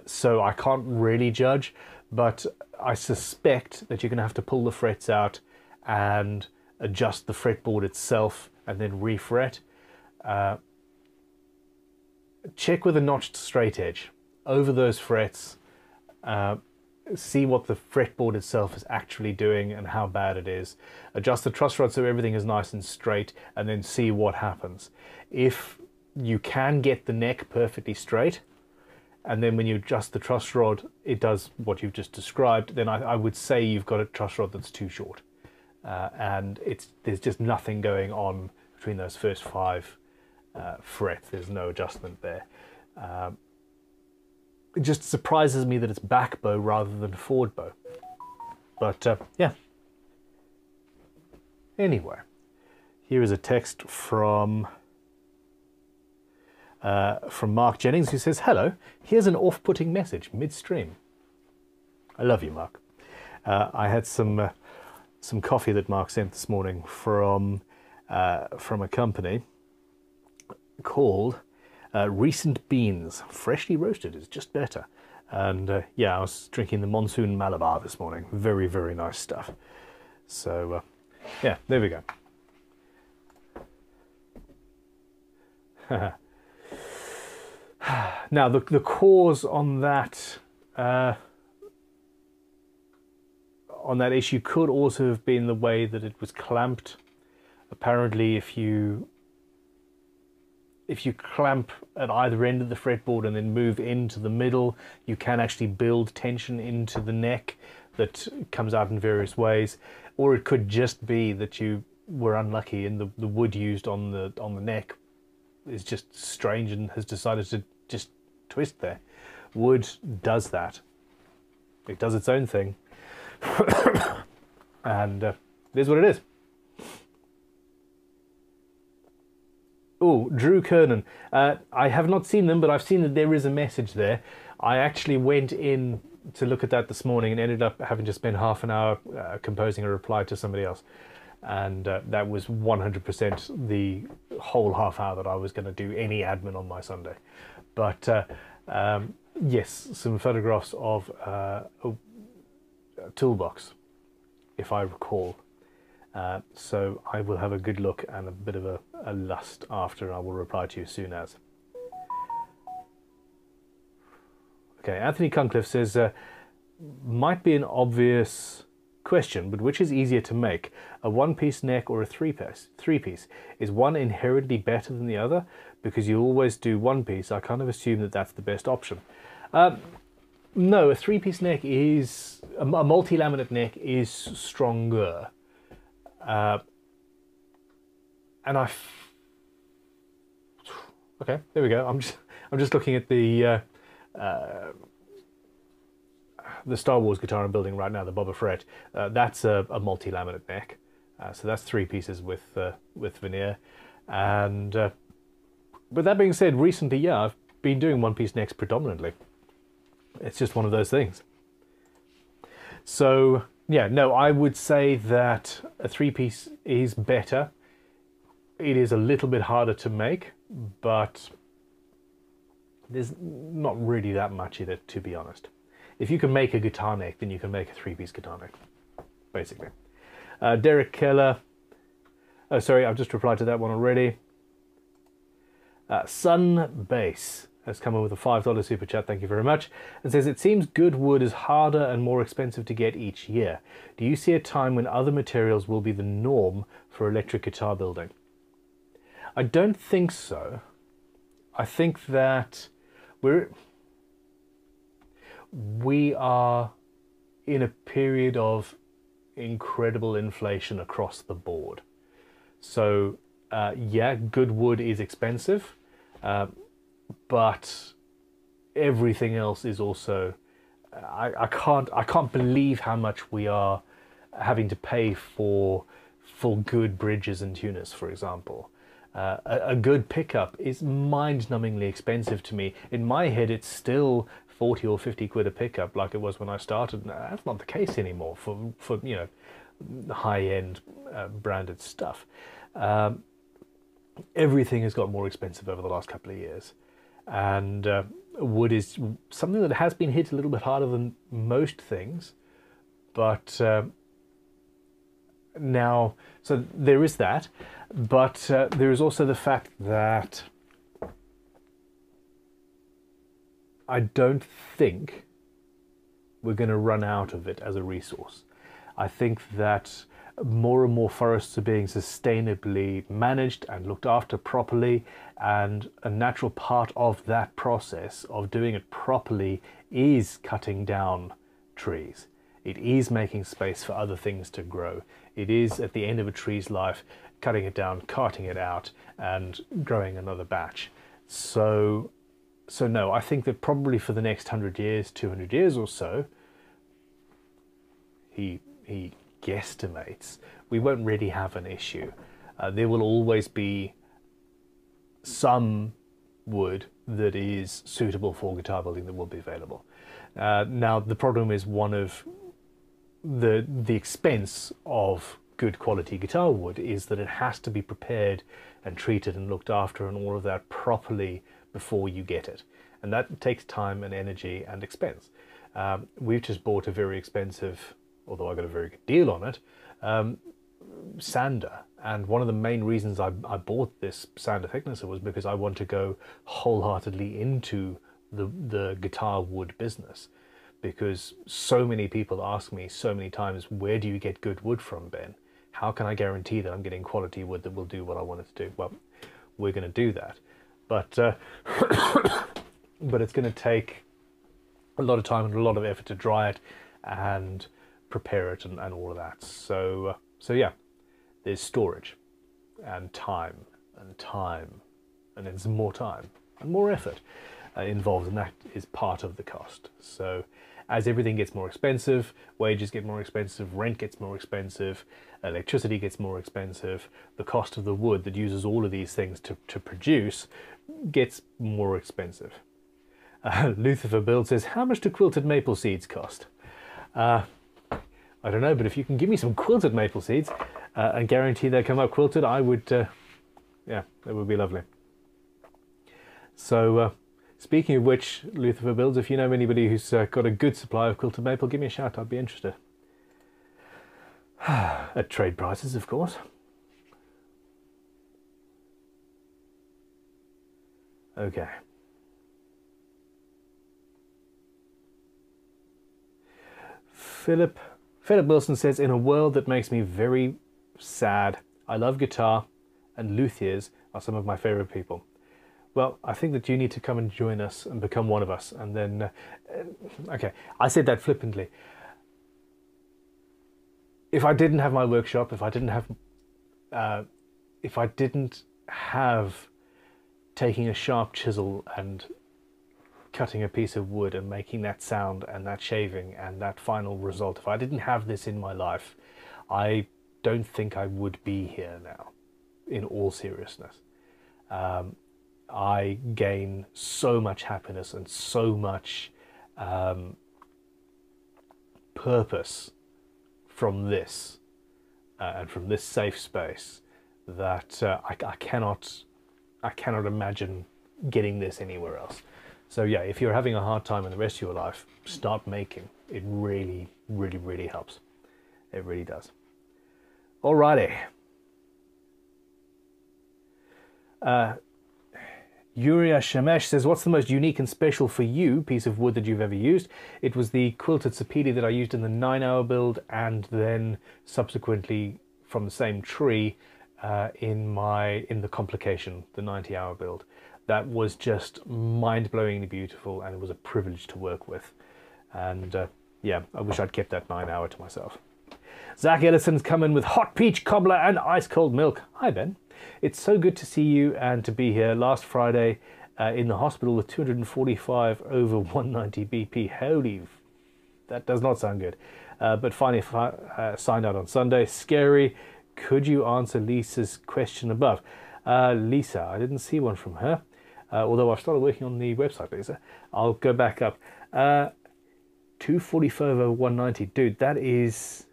so I can't really judge, but I suspect that you're going to have to pull the frets out and adjust the fretboard itself and then refret. Check with a notched straight edge over those frets. See what the fretboard itself is actually doing and how bad it is. Adjust the truss rod so everything is nice and straight, and then see what happens. If you can get the neck perfectly straight, and then when you adjust the truss rod, it does what you've just described, then I would say you've got a truss rod that's too short. And there's just nothing going on between those first 5 frets. There's no adjustment there. It just surprises me that it's back bow rather than forward bow. But yeah. Anyway, here is a text from Mark Jennings, who says, hello, here's an off-putting message midstream. I love you, Mark. I had some coffee that Mark sent this morning from a company called Recent Beans. Freshly roasted is just better. And yeah, I was drinking the Monsoon Malabar this morning. Very, very nice stuff. So yeah, there we go. Now, the cause on that issue could also have been the way that it was clamped. Apparently, if you clamp at either end of the fretboard and then move into the middle, you can actually build tension into the neck that comes out in various ways. Or it could just be that you were unlucky and the wood used on the neck is just strange and has decided to just twist there. Wood does that. It does its own thing. And it is what it is. Oh, Drew Kernan. I have not seen them, but I've seen that there is a message there. I actually went in to look at that this morning and ended up having to spend half an hour composing a reply to somebody else. And that was 100% the whole half hour that I was going to do any admin on my Sunday. But yes, some photographs of a toolbox, if I recall. So I will have a good look and a bit of a lust after, and I will reply to you soon as. Okay, Anthony Cuncliffe says, might be an obvious question, but which is easier to make, a one-piece neck or a three-piece? Three-piece. Is one inherently better than the other? Because you always do one-piece, I kind of assume that that's the best option. No, a three-piece neck is, a multi-laminate neck is stronger. And okay, there we go. I'm just looking at the Star Wars guitar I'm building right now, the Boba Fett, that's a multi-laminate neck. So that's 3 pieces with veneer. And, but that being said, recently, yeah, I've been doing one-piece necks predominantly. it's just one of those things. So yeah, no, I would say that a three-piece is better. It is a little bit harder to make, but there's not really that much in it, to be honest. If you can make a guitar neck, then you can make a three-piece guitar neck, basically. Derek Keller, oh sorry, I've just replied to that one already. Sun Bass has come in with a $5 super chat, thank you very much, and says, it seems good wood is harder and more expensive to get each year. Do you see a time when other materials will be the norm for electric guitar building? I don't think so. I think that we are in a period of incredible inflation across the board. So yeah, good wood is expensive, but everything else is also, I can't believe how much we are having to pay for good bridges and tuners, for example. A good pickup is mind-numbingly expensive to me. In my head, it's still 40 or 50 quid a pickup, like it was when I started. No, that's not the case anymore for you know, high-end branded stuff. Everything has got more expensive over the last couple of years, and wood is something that has been hit a little bit harder than most things, but now, so there is that, but there is also the fact that I don't think we're going to run out of it as a resource. I think that more and more forests are being sustainably managed and looked after properly, and a natural part of that process of doing it properly is cutting down trees. It is making space for other things to grow. It is, at the end of a tree's life, cutting it down, carting it out, and growing another batch. So no, I think that probably for the next 100 years, 200 years or so, he guesstimates, we won't really have an issue. There will always be some wood that is suitable for guitar building that will be available. Now, the problem is one of the expense of good quality guitar wood is that it has to be prepared and treated and looked after and all of that properly before you get it. And that takes time and energy and expense. We've just bought a very expensive, although I got a very good deal on it, sander. And one of the main reasons I bought this sander thicknesser was because I want to go wholeheartedly into the guitar wood business, because so many people ask me so many times, where do you get good wood from, Ben? How can I guarantee that I'm getting quality wood that will do what I want it to do? Well, we're going to do that, but but it's going to take a lot of time and a lot of effort to dry it and prepare it and all of that. So yeah, there's storage and time, and it's more time and more effort involved, and that is part of the cost. So as everything gets more expensive, wages get more expensive, rent gets more expensive, electricity gets more expensive, the cost of the wood that uses all of these things to produce gets more expensive. Lucifer Build says, how much do quilted maple seeds cost? I don't know, but if you can give me some quilted maple seeds and guarantee they come up quilted, I would, yeah, that would be lovely. So speaking of which, Luthifer Builds, if you know anybody who's got a good supply of quilted maple, give me a shout, I'd be interested. At trade prices, of course. Okay. Philip Wilson says, in a world that makes me very sad, I love guitar, and luthiers are some of my favourite people. Well, I think that you need to come and join us and become one of us, and then... okay, I said that flippantly. If I didn't have my workshop, if I didn't have taking a sharp chisel and cutting a piece of wood and making that sound and that shaving and that final result, if I didn't have this in my life, I don't think I would be here now, in all seriousness. I gain so much happiness and so much purpose from this and from this safe space that I cannot imagine getting this anywhere else. So yeah, if you're having a hard time in the rest of your life, start making. It really, really, really helps. It really does. Alrighty. Yuria Shamesh says, what's the most unique and special for you piece of wood that you've ever used? It was the quilted sapele that I used in the 9-hour build, and then subsequently from the same tree in the complication, the 90-hour build. That was just mind-blowingly beautiful, and it was a privilege to work with. And yeah, I wish I'd kept that 9-hour to myself. Zach Ellison's come in with hot peach cobbler and ice-cold milk. Hi, Ben. It's so good to see you and to be here. Last Friday in the hospital with 245 over 190 BP. Holy, that does not sound good. But finally signed out on Sunday. Scary. Could you answer Lisa's question above? Lisa, I didn't see one from her. Although I've started working on the website, Lisa. I'll go back up. 245 over 190. Dude, that is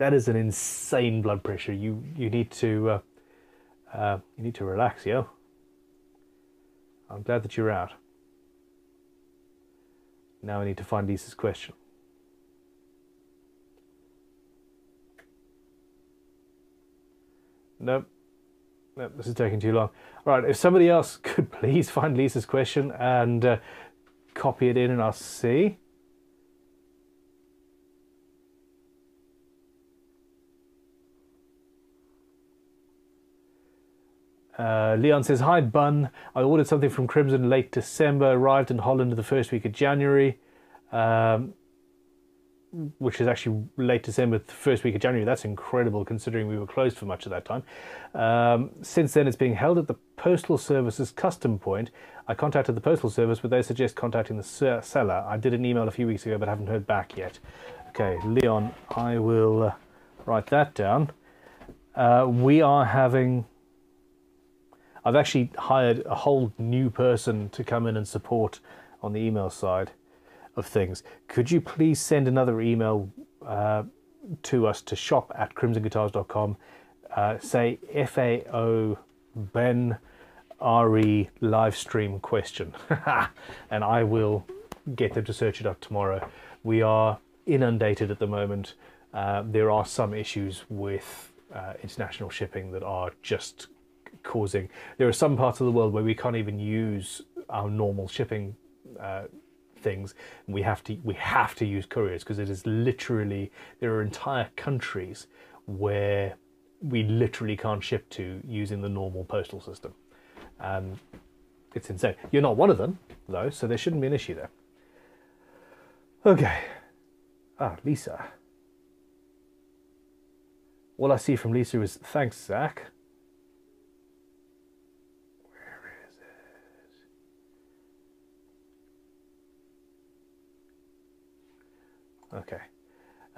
an insane blood pressure. You need to... you need to relax, yo. I'm glad that you're out. Now I need to find Lisa's question. Nope. Nope, this is taking too long. All right, if somebody else could please find Lisa's question and copy it in, and I'll see. Leon says, hi, Bun. I ordered something from Crimson late December, arrived in Holland the first week of January, which is actually late December, the first week of January. That's incredible, considering we were closed for much of that time. Since then, it's being held at the Postal Service's custom point. I contacted the Postal Service, but they suggest contacting the seller. I did an email a few weeks ago, but haven't heard back yet. Okay, Leon, I will write that down. We are having... I've actually hired a whole new person to come in and support on the email side of things. Could you please send another email to us, to shop@crimsonguitars.com, say FAO Ben RE live stream question, and I will get them to search it up tomorrow. We are inundated at the moment. There are some issues with international shipping that are just causing. There are some parts of the world where we can't even use our normal shipping things. We have to use couriers, because it is literally, there are entire countries where we literally can't ship to using the normal postal system. It's insane. You're not one of them though, so there shouldn't be an issue there. Okay. Ah, Lisa. All I see from Lisa is thanks, Zach. Okay.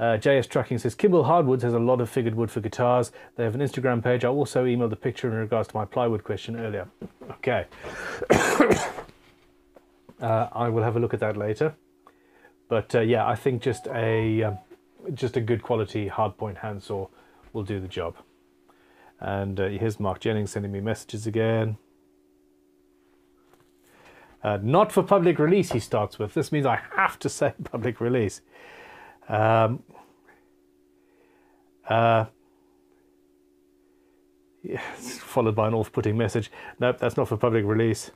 JS Trucking says, Kimball Hardwoods has a lot of figured wood for guitars. They have an Instagram page. I also emailed the picture in regards to my plywood question earlier. Okay. I will have a look at that later. But yeah, I think just a good quality hardpoint handsaw will do the job. And here's Mark Jennings sending me messages again. Not for public release, he starts with. This means I have to say public release. Yes, followed by an off-putting message. Nope, that's not for public release.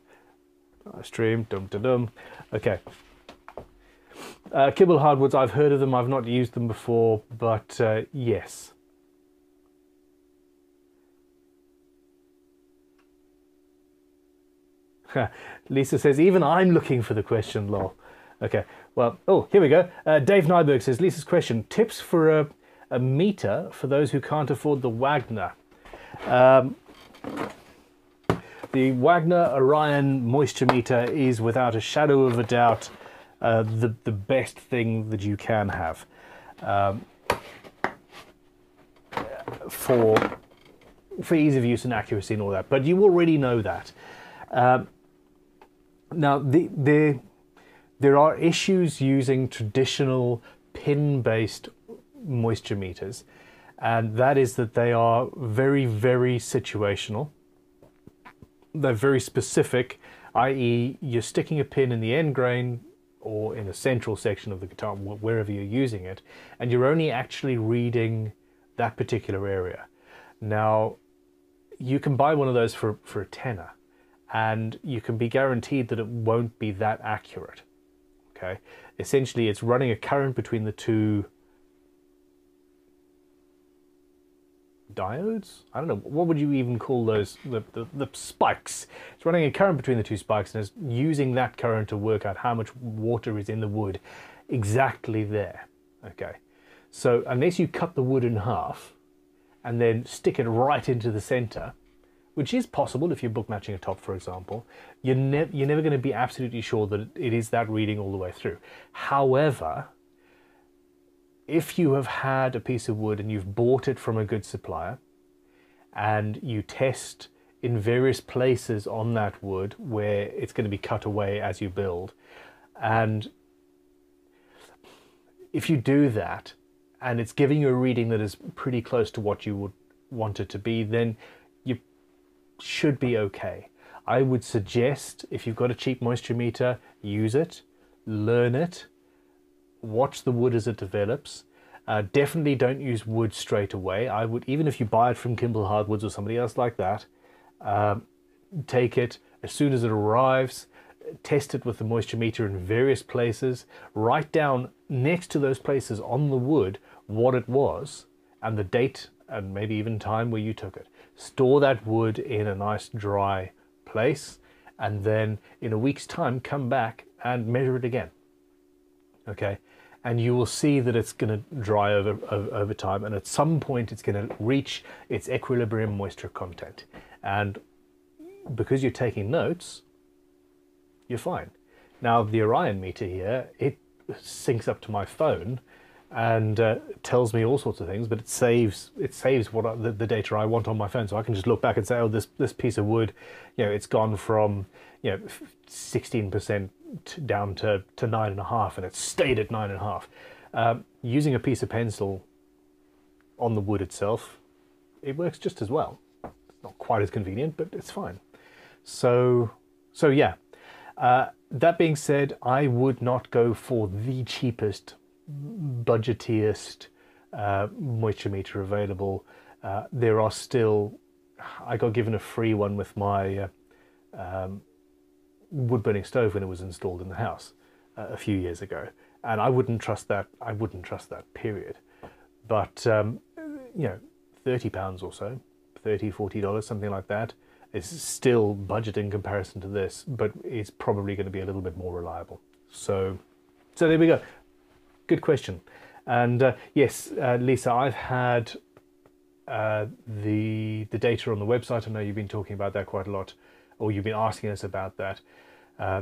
Live stream, dum-dum-dum. Okay. Kimball Hardwoods, I've heard of them. I've not used them before, but yes. Lisa says, even I'm looking for the question, lol. Okay, well, oh, here we go. Dave Nyberg says, Lisa's question, tips for a meter for those who can't afford the Wagner. The Wagner Orion moisture meter is, without a shadow of a doubt, the best thing that you can have for ease of use and accuracy and all that. But you already know that. Now, the There are issues using traditional pin-based moisture meters, and that is that they are very, very situational. They're very specific, i.e. you're sticking a pin in the end grain or in a central section of the guitar, wherever you're using it, and you're only actually reading that particular area. Now, you can buy one of those for a tenner, and you can be guaranteed that it won't be that accurate. Okay? Essentially, it's running a current between the two diodes? I don't know, what would you even call those? The spikes. It's running a current between the two spikes, and it's using that current to work out how much water is in the wood exactly there. Okay, so unless you cut the wood in half and then stick it right into the center, which is possible if you're book matching a top, for example, you're never going to be absolutely sure that it is that reading all the way through. However, if you have had a piece of wood and you've bought it from a good supplier and you test in various places on that wood where it's going to be cut away as you build, and if you do that and it's giving you a reading that is pretty close to what you would want it to be, then you should be okay. I would suggest, if you've got a cheap moisture meter, use it, learn it, watch the wood as it develops. Definitely don't use wood straight away. I would, even if you buy it from Kimball Hardwoods or somebody else like that, take it as soon as it arrives, test it with the moisture meter in various places, write down next to those places on the wood what it was and the date and maybe even time where you took it. Store that wood in a nice dry place, and then in a week's time come back and measure it again. Okay, and you will see that it's going to dry over time, and at some point it's going to reach its equilibrium moisture content. And because you're taking notes, you're fine. Now the Orion meter here, it syncs up to my phone and tells me all sorts of things, but it saves what the data I want on my phone, so I can just look back and say, oh, this piece of wood, you know, it's gone from, you know, 16% down to 9.5, and it stayed at 9.5. Using a piece of pencil on the wood itself, it works just as well. It's not quite as convenient, but it's fine. So yeah. That being said, I would not go for the cheapest, budgetiest moisture meter available. There are still, I got given a free one with my wood burning stove when it was installed in the house a few years ago, and I wouldn't trust that. I wouldn't trust that, period. But you know, £30 or so, $30, $40, something like that, is still budget in comparison to this, but it's probably going to be a little bit more reliable. So there we go. Good question. And yes, Lisa, I've had the data on the website. I know you've been talking about that quite a lot, or you've been asking us about that.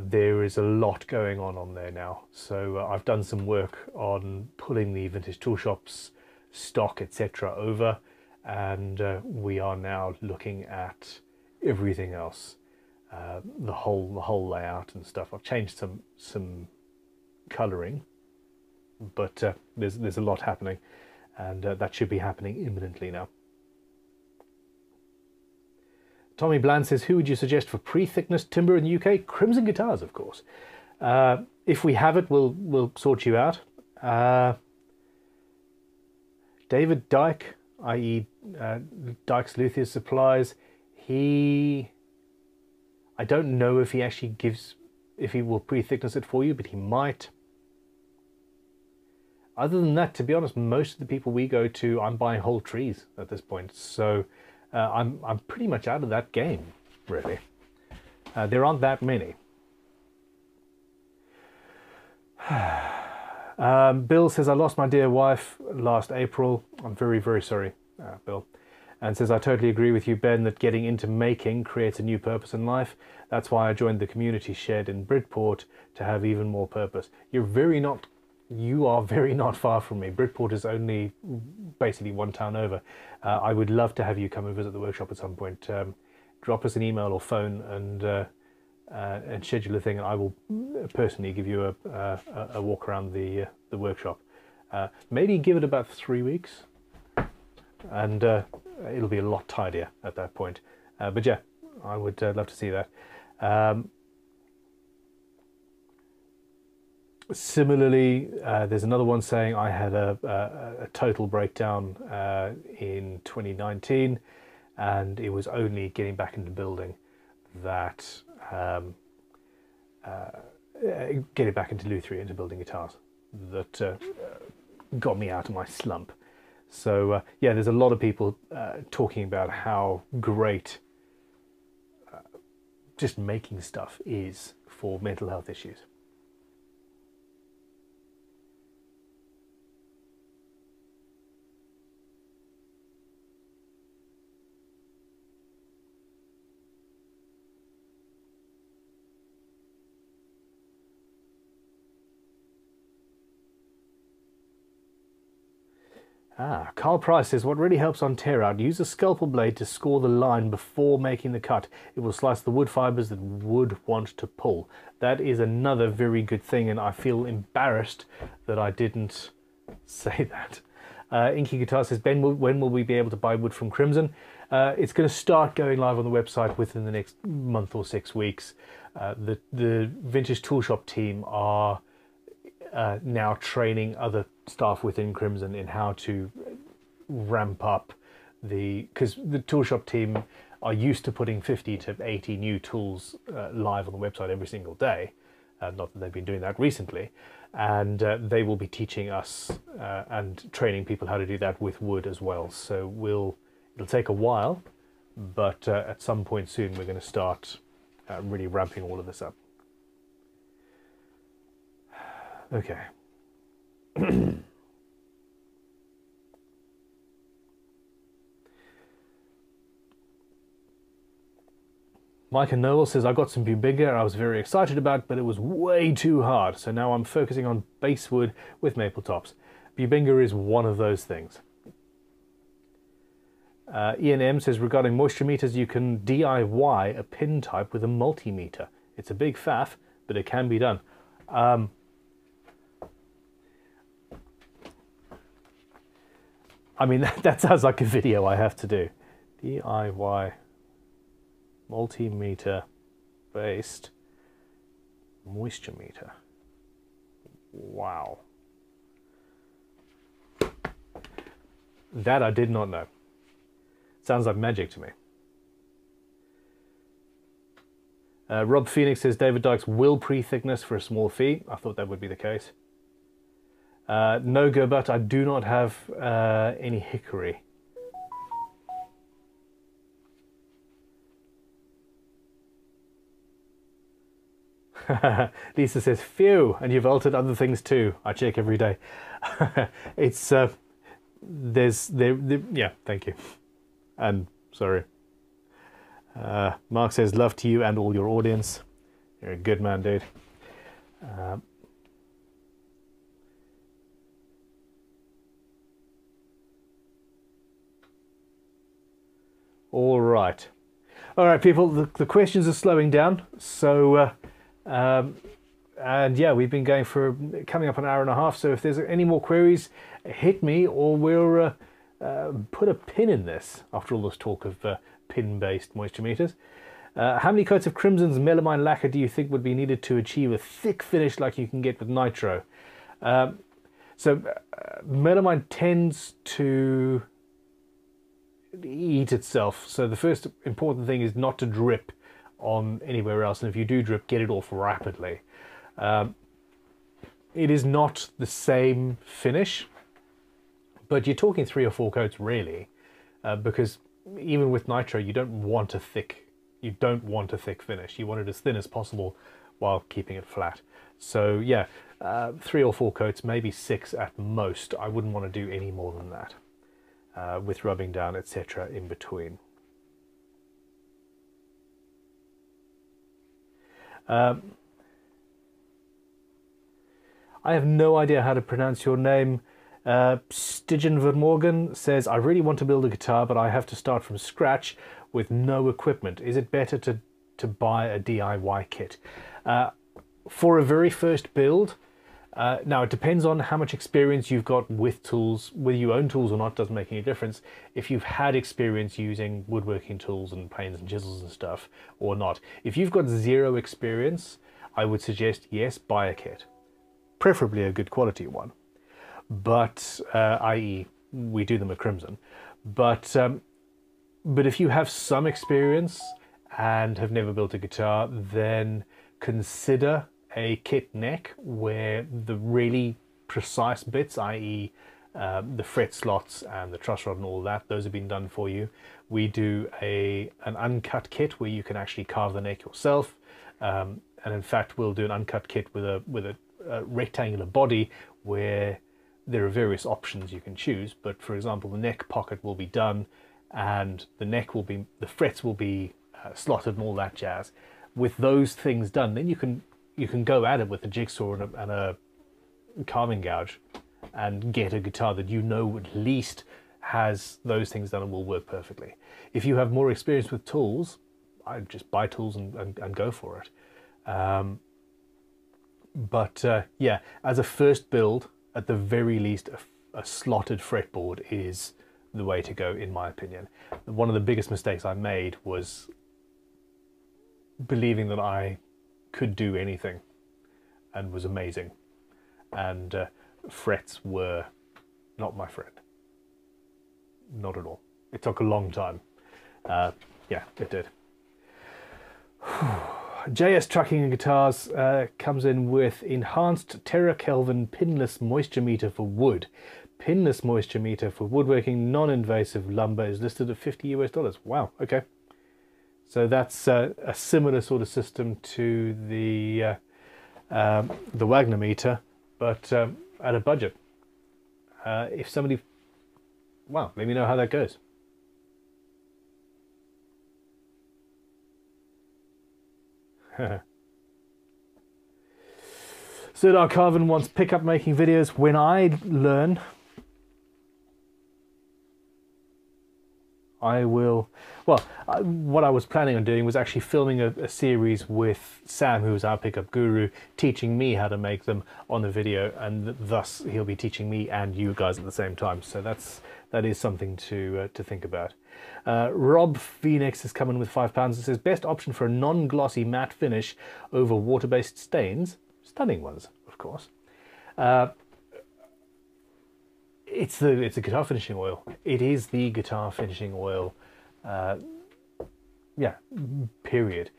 There is a lot going on there now. So I've done some work on pulling the Vintage Tool Shop's stock, etc. over, and we are now looking at everything else, the whole layout and stuff. I've changed some colouring, but there's a lot happening, and that should be happening imminently now. Tommy Bland says, who would you suggest for pre-thickness timber in the UK? Crimson Guitars, of course. If we have it, we'll sort you out. David Dyke, i.e. Dyke's Luthiers Supplies, I don't know if he actually gives, if he will pre-thickness it for you, but he might. Other than that, to be honest, most of the people we go to, I'm buying whole trees at this point, so... I'm pretty much out of that game, really. There aren't that many. Bill says, I lost my dear wife last April. I'm very, very sorry, Bill. And says, I totally agree with you, Ben, that getting into making creates a new purpose in life. That's why I joined the community shed in Bridport, to have even more purpose. You are very not far from me. Bridport is only basically one town over. I would love to have you come and visit the workshop at some point. Drop us an email or phone, and and schedule a thing, and I will personally give you a walk around the workshop. Maybe give it about 3 weeks, and it'll be a lot tidier at that point. But yeah, I would love to see that. Similarly, there's another one saying I had a total breakdown in 2019, and it was only getting back into building that getting back into Luthier, into building guitars, that got me out of my slump. So yeah, there's a lot of people talking about how great just making stuff is for mental health issues. Ah, Carl Price says, what really helps on tear-out, use a scalpel blade to score the line before making the cut. It will slice the wood fibres that would want to pull. That is another very good thing, and I feel embarrassed that I didn't say that. Inky Guitar says, Ben, when will we be able to buy wood from Crimson? It's going to start going live on the website within the next month or 6 weeks. The Vintage Tool Shop team are now training other staff within Crimson in how to ramp up the, because the tool shop team are used to putting 50 to 80 new tools live on the website every single day, not that they've been doing that recently, and they will be teaching us and training people how to do that with wood as well. So it'll take a while, but at some point soon we're going to start really ramping all of this up. Okay. Micah Noel says, I got some Bubinga I was very excited about, but it was way too hard, so now I'm focusing on basswood with maple tops. Bubinga is one of those things. Ian M says, regarding moisture meters, you can DIY a pin type with a multimeter. It's a big faff, but it can be done. I mean, that sounds like a video I have to do. DIY multimeter based moisture meter. Wow. That I did not know. Sounds like magic to me. Rob Phoenix says, David Dykes will pre-thickness for a small fee. I thought that would be the case. No Gerbert, I do not have any hickory. Lisa says, phew, and you've altered other things too. I check every day. It's, yeah, thank you. And sorry. Mark says, love to you and all your audience. You're a good man, dude. All right, people, the questions are slowing down, so and yeah, we've been going for coming up an hour and a half, so if there's any more queries, hit me, or we'll put a pin in this after all this talk of pin-based moisture meters. How many coats of Crimson's melamine lacquer do you think would be needed to achieve a thick finish like you can get with nitro? So melamine tends to eat itself, so the first important thing is not to drip on anywhere else, and if you do drip, get it off rapidly. It is not the same finish, but you're talking 3 or 4 coats really, because even with nitro you don't want a thick finish. You want it as thin as possible while keeping it flat. So yeah, 3 or 4 coats, maybe 6 at most. I wouldn't want to do any more than that. With rubbing down, etc. in between. I have no idea how to pronounce your name. Stigen Vermorgen says, I really want to build a guitar, but I have to start from scratch with no equipment. Is it better to to buy a DIY kit. For a very first build, now it depends on how much experience you've got with tools, whether you own tools or not doesn't make any difference. If you've had experience using woodworking tools and planes and chisels and stuff or not. If you've got zero experience, I would suggest, yes, buy a kit. Preferably a good quality one, but, i.e. we do them at Crimson. But if you have some experience and have never built a guitar, then consider a kit neck where the really precise bits, i.e. The fret slots and the truss rod and all that, those have been done for you. We do an uncut kit where you can actually carve the neck yourself, and in fact we'll do an uncut kit with a rectangular body where there are various options you can choose, but for example the neck pocket will be done and the neck will be, the frets will be slotted and all that jazz. With those things done, then you can go at it with a jigsaw and a carving gouge and get a guitar that you know at least has those things done and will work perfectly. If you have more experience with tools, I'd just buy tools and go for it. Yeah, as a first build, at the very least, a slotted fretboard is the way to go, in my opinion. One of the biggest mistakes I made was believing that I could do anything and was amazing, and frets were not my friend. Not at all. It took a long time. Yeah, it did. JS Trucking and Guitars comes in with enhanced Terra Kelvin pinless moisture meter for wood. Pinless moisture meter for woodworking non-invasive lumber is listed at $50 US. Wow, okay. So that's a similar sort of system to the Wagner meter, but at a budget. If somebody, wow, let me know how that goes. Sirdar Carvin wants pickup making videos. When I learn, I will, well, what I was planning on doing was actually filming a series with Sam, who is our pickup guru, teaching me how to make them on the video, and thus he'll be teaching me and you guys at the same time. So that is something to think about. Rob Phoenix has come in with £5 and says, best option for a non-glossy matte finish over water-based stains, stunning ones, of course. It's the guitar finishing oil. It is the guitar finishing oil. Yeah, period.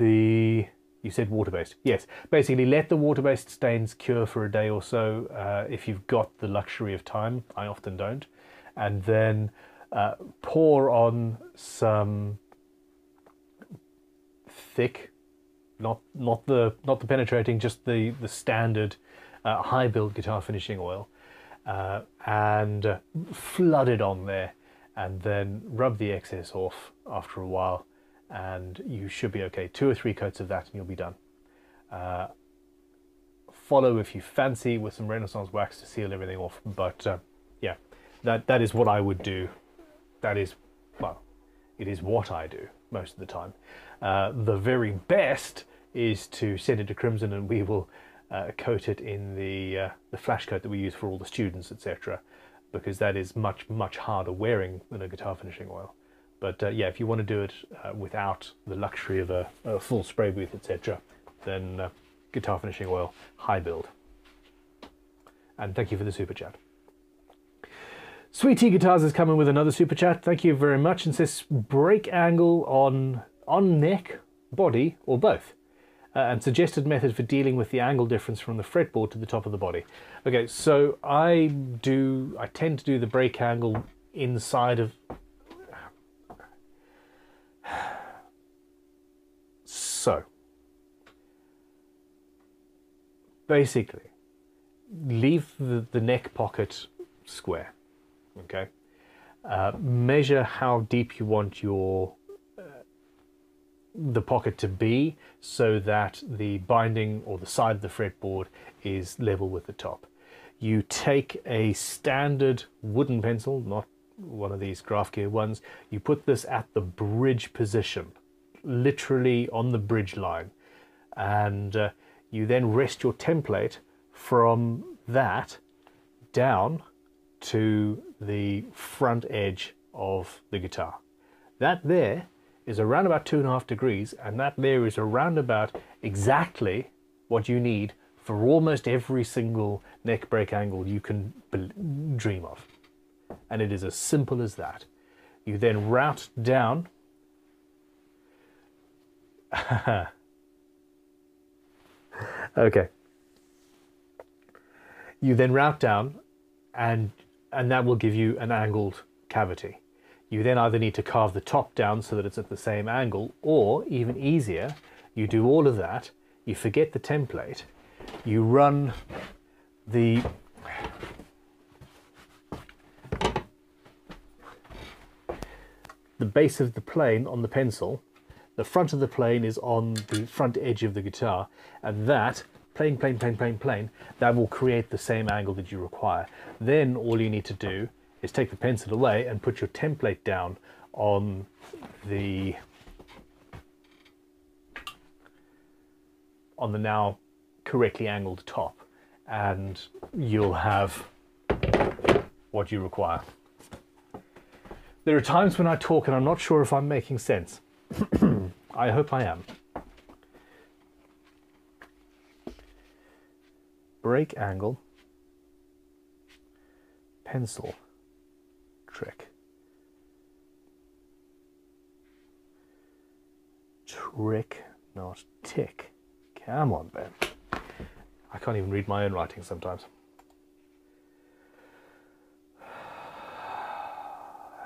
You said water-based. Yes, basically let the water-based stains cure for a day or so if you've got the luxury of time. I often don't. And then pour on some thick, not the penetrating, just the standard high build guitar finishing oil. And flood it on there, and then rub the excess off after a while, and you should be okay. 2 or 3 coats of that and you'll be done. Follow if you fancy with some Renaissance wax to seal everything off, but yeah, that is what I would do. That is, well, it is what I do most of the time. The very best is to send it to Crimson and we will coat it in the flash coat that we use for all the students, etc., because that is much harder wearing than a guitar finishing oil. But yeah, if you want to do it without the luxury of a full spray booth, etc., then guitar finishing oil, high build. And thank you for the super chat. Sweet Tea Guitars has come in with another super chat, thank you very much, and says break angle on neck, body, or both. And suggested method for dealing with the angle difference from the fretboard to the top of the body. Okay, so I tend to do the break angle inside of so. Basically, leave the neck pocket square, okay? Measure how deep you want the pocket to be so that the binding or the side of the fretboard is level with the top. You take a standard wooden pencil, not one of these graph gear ones, you put this at the bridge position, literally on the bridge line, and you then rest your template from that down to the front edge of the guitar. That there is around about 2.5 degrees, and that there is around about exactly what you need for almost every single neck break angle you can dream of. And it is as simple as that. You then route down. Okay. You then route down, and that will give you an angled cavity. You then either need to carve the top down so that it's at the same angle, or even easier, you do all of that, you forget the template, you run the base of the plane on the pencil, the front of the plane is on the front edge of the guitar, and that plane, plane, plane, plane, plane, that will create the same angle that you require. Then all you need to do is take the pencil away and put your template down on the now correctly angled top, and you'll have what you require. There are times when I talk and I'm not sure if I'm making sense. I hope I am. Break angle, pencil trick, not tick. Come on, Ben. I can't even read my own writing sometimes.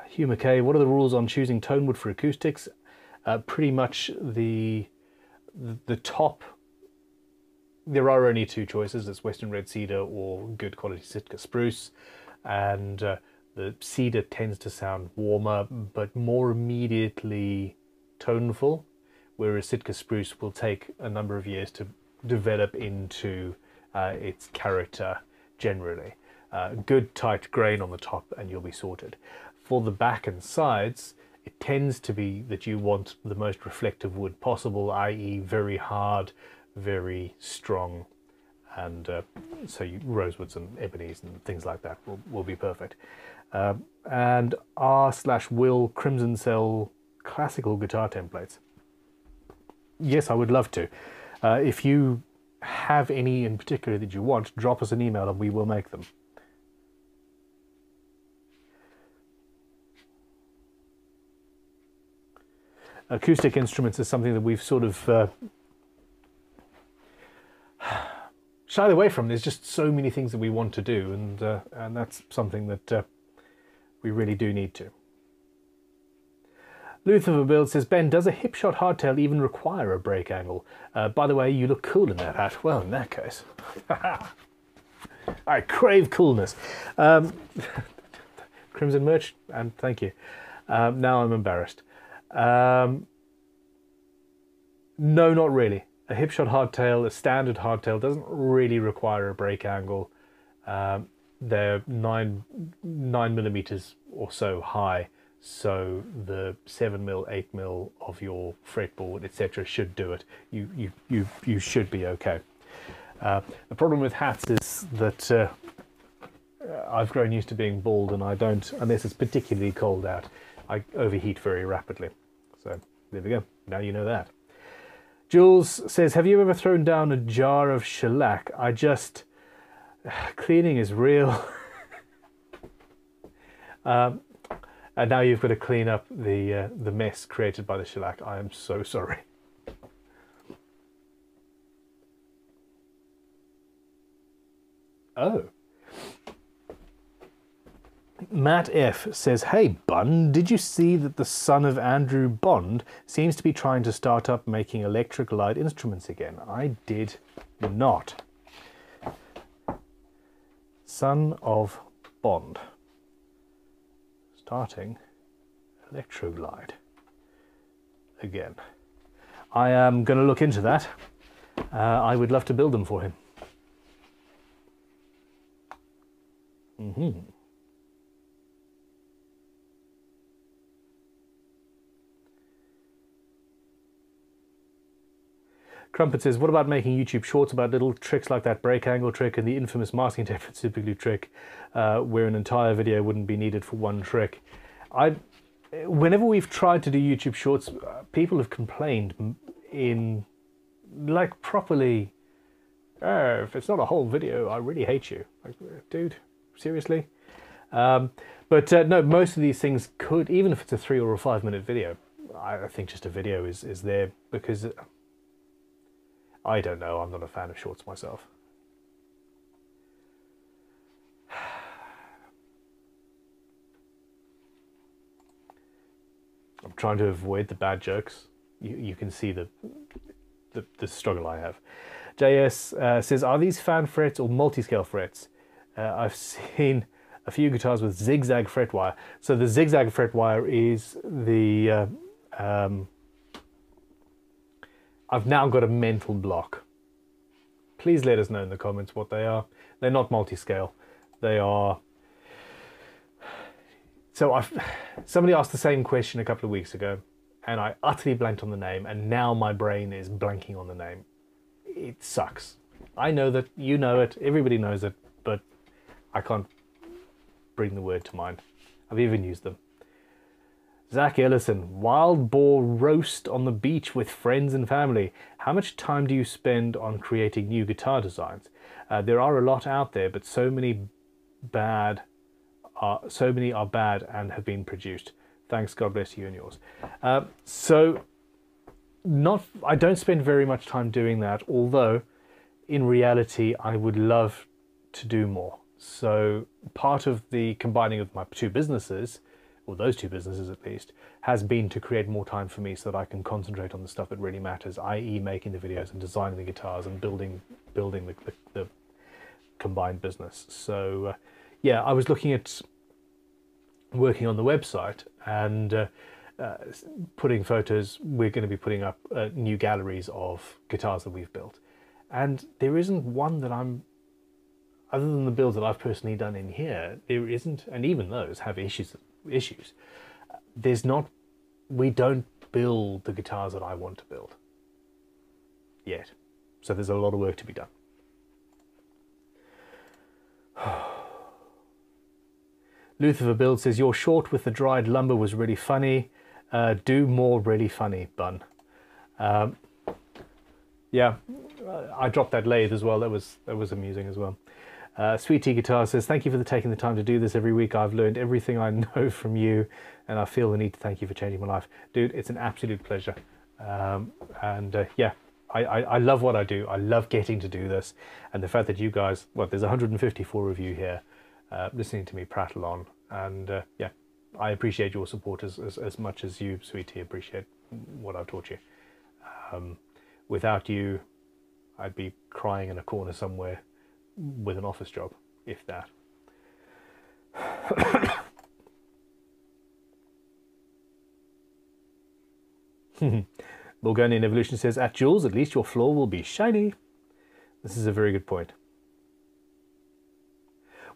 Hugh McKay, what are the rules on choosing tonewood for acoustics? Pretty much the top. There are only two choices. It's Western Red Cedar or good quality Sitka Spruce, and the cedar tends to sound warmer but more immediately toneful, whereas Sitka Spruce will take a number of years to develop into its character generally. Good tight grain on the top and you'll be sorted. For the back and sides, it tends to be that you want the most reflective wood possible, i.e. very hard, very strong, and so rosewoods and ebonies and things like that will be perfect. And r/will Crimson sell classical guitar templates? Yes, I would love to. If you have any in particular that you want, drop us an email and we will make them. Acoustic instruments is something that we've sort of shied away from. There's just so many things that we want to do, and that's something that we really do need to. Luther Build says, Ben, does a hip shot hardtail even require a break angle? By the way, you look cool in that hat. Well, in that case, I crave coolness. Crimson merch, and thank you. Now I'm embarrassed. No, not really. A hip shot hardtail, a standard hardtail, doesn't really require a break angle. They're 9 millimeters or so high, so the 7mm, 8mm of your fretboard, etc., should do it. You should be okay. The problem with hats is that I've grown used to being bald, and I don't, unless it's particularly cold out, I overheat very rapidly. So there we go, now you know that. Jules says, have you ever thrown down a jar of shellac? I just, cleaning is real. And now you've got to clean up the mess created by the shellac. I am so sorry. Oh. Matt F says, hey Bun, did you see that the son of Andrew Bond seems to be trying to start up making electric light instruments again? I did not. Son of Bond. Starting electroglide again. I am going to look into that. I would love to build them for him. Mm-hmm. Crumpet says, what about making YouTube shorts about little tricks like that break angle trick and the infamous masking tape and super glue trick, where an entire video wouldn't be needed for one trick? Whenever we've tried to do YouTube shorts, people have complained in, like, properly, oh, if it's not a whole video, I really hate you. Like, dude, seriously? No, most of these things could, even if it's a 3 or a 5 minute video, I think just a video is there because, I don't know, I'm not a fan of shorts myself. I'm trying to avoid the bad jokes. You can see the struggle I have. JS says, are these fan frets or multi-scale frets? I've seen a few guitars with zigzag fret wire. So the zigzag fret wire is the... I've now got a mental block. Please let us know in the comments what they are. They're not multi-scale. They are... So somebody asked the same question a couple of weeks ago and I utterly blanked on the name, and now my brain is blanking on the name. It sucks. I know that, you know it, everybody knows it, but I can't bring the word to mind. I've even used them. Zach Ellison, wild boar roast on the beach with friends and family. How much time do you spend on creating new guitar designs? There are a lot out there, but so many are bad and have been produced. Thanks, God bless you and yours. I don't spend very much time doing that, although in reality I would love to do more. So part of the combining of my two businesses, or those two businesses at least, has been to create more time for me so that I can concentrate on the stuff that really matters, i.e. making the videos and designing the guitars and building the combined business. So yeah, I was looking at working on the website and putting photos. We're going to be putting up new galleries of guitars that we've built. And there isn't one that I'm, other than the builds that I've personally done in here, there isn't, and even those have issues. There's not, we don't build the guitars that I want to build yet. So there's a lot of work to be done. Luther Build says, your short with the dried lumber was really funny. Do more really funny, bun. Yeah, I dropped that lathe as well. That was amusing as well. Sweet Tea Guitar says, thank you for taking the time to do this every week. I've learned everything I know from you, and I feel the need to thank you for changing my life. Dude, it's an absolute pleasure. Yeah, I love what I do. I love getting to do this. And the fact that you guys, well, there's 154 of you here, listening to me prattle on, and yeah, I appreciate your support as much as you, Sweetie, appreciate what I've taught you. Without you, I'd be crying in a corner somewhere with an office job, if that. Borgonian Evolution says, at Jules, at least your floor will be shiny. This is a very good point.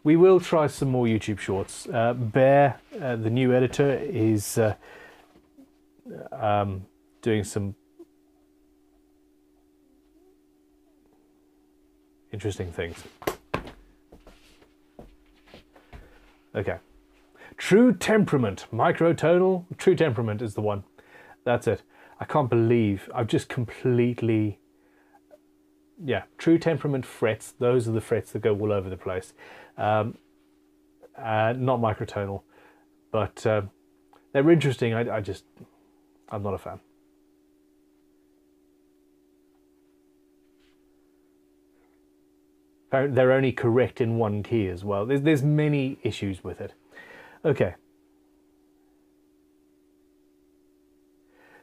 We will try some more YouTube shorts. Bear, the new editor, is doing some interesting things. Okay. True Temperament, microtonal. True Temperament is the one. That's it. I can't believe I've just completely... Yeah, True Temperament frets. Those are the frets that go all over the place. Not microtonal, but they're interesting. I'm not a fan. They're only correct in one key as well. There's many issues with it. Okay.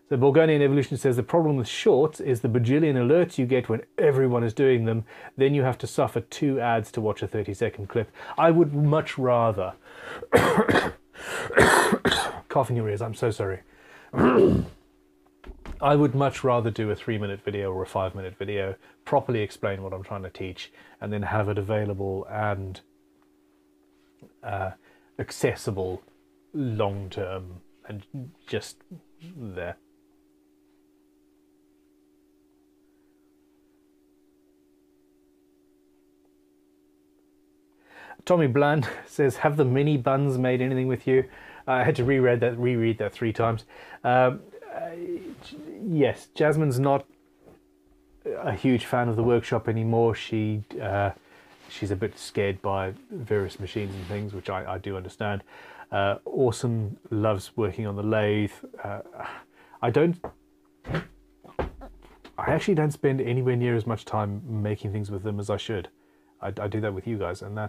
The Borgonian Evolution says the problem with shorts is the bajillion alerts you get when everyone is doing them. Then you have to suffer 2 ads to watch a 30-second clip. I would much rather... Cough in your ears, I'm so sorry. I would much rather do a 3-minute video or a 5-minute video, properly explain what I'm trying to teach, and then have it available and accessible long-term and just there. Tommy Blunt says, have the mini buns made anything with you? I had to reread that three times. Yes, Jasmine's not a huge fan of the workshop anymore. She's a bit scared by various machines and things, which I do understand. Awesome loves working on the lathe. I actually don't spend anywhere near as much time making things with them as I should. I do that with you guys, and then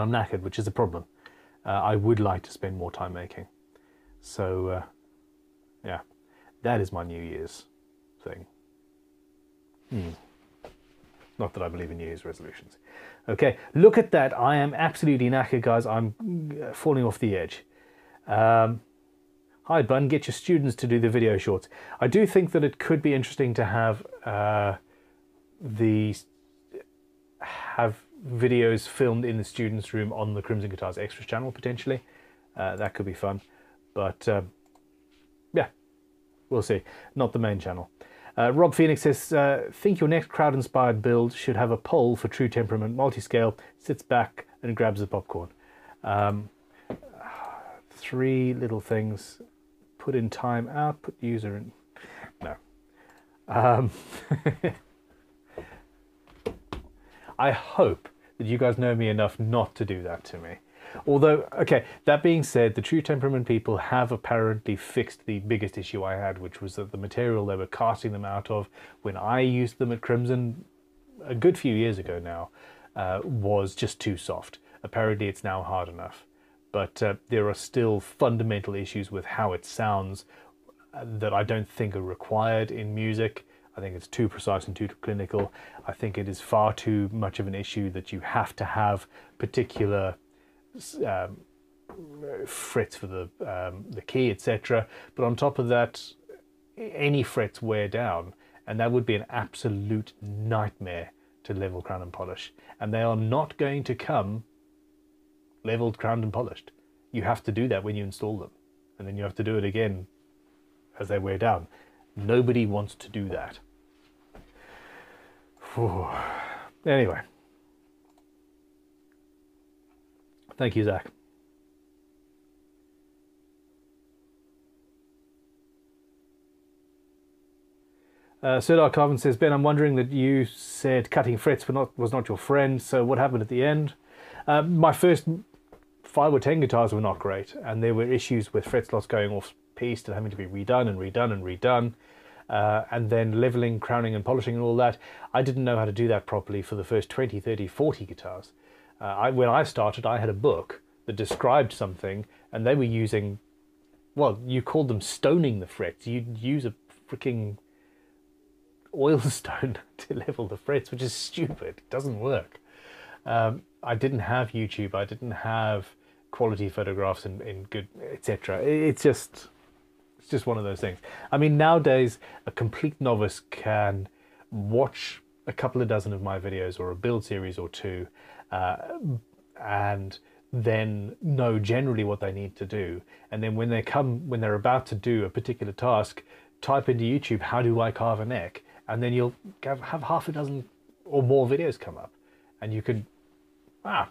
I'm knackered, which is a problem. I would like to spend more time making. So, yeah, that is my New Year's thing. Not that I believe in New Year's resolutions. Okay, look at that. I am absolutely knackered, guys. I'm falling off the edge. Hi, Bun. Get your students to do the video shorts. I do think that it could be interesting to have videos filmed in the students' room on the Crimson Guitars Extras channel, potentially. That could be fun. But, yeah, we'll see. Not the main channel. Rob Phoenix says, think your next crowd-inspired build should have a poll for True Temperament multi-scale, sits back and grabs the popcorn. Three little things. Put in time out, put user in... No. I hope that you guys know me enough not to do that to me. Although, okay, that being said, the True Temperament people have apparently fixed the biggest issue I had, which was that the material they were casting them out of when I used them at Crimson a good few years ago now was just too soft. Apparently it's now hard enough, but there are still fundamental issues with how it sounds that I don't think are required in music. I think it's too precise and too clinical. I think it is far too much of an issue that you have to have particular... frets for the key, etc. But on top of that, any frets wear down, and that would be an absolute nightmare to level, crown and polish. And they are not going to come leveled, crowned and polished. You have to do that when you install them, and then you have to do it again as they wear down. Nobody wants to do that. Anyway. Thank you, Zach. Sirdar Carvin says, Ben, I'm wondering that you said cutting frets was not your friend, so what happened at the end? My first 5 or 10 guitars were not great, and there were issues with fret slots going off-piste and having to be redone and redone and redone, and then leveling, crowning and polishing and all that. I didn't know how to do that properly for the first 20, 30, 40 guitars. When I started, I had a book that described something, and they were using, well, you called them stoning the frets. You'd use a freaking oil stone to level the frets, which is stupid. It doesn't work. I didn't have YouTube. I didn't have quality photographs and good, etc. It's just one of those things. I mean, nowadays, a complete novice can watch a couple of dozen of my videos or a build series or two, and then know generally what they need to do, and then when they're about to do a particular task, type into YouTube, how do I carve a neck, and then you'll have half a dozen or more videos come up, and you can,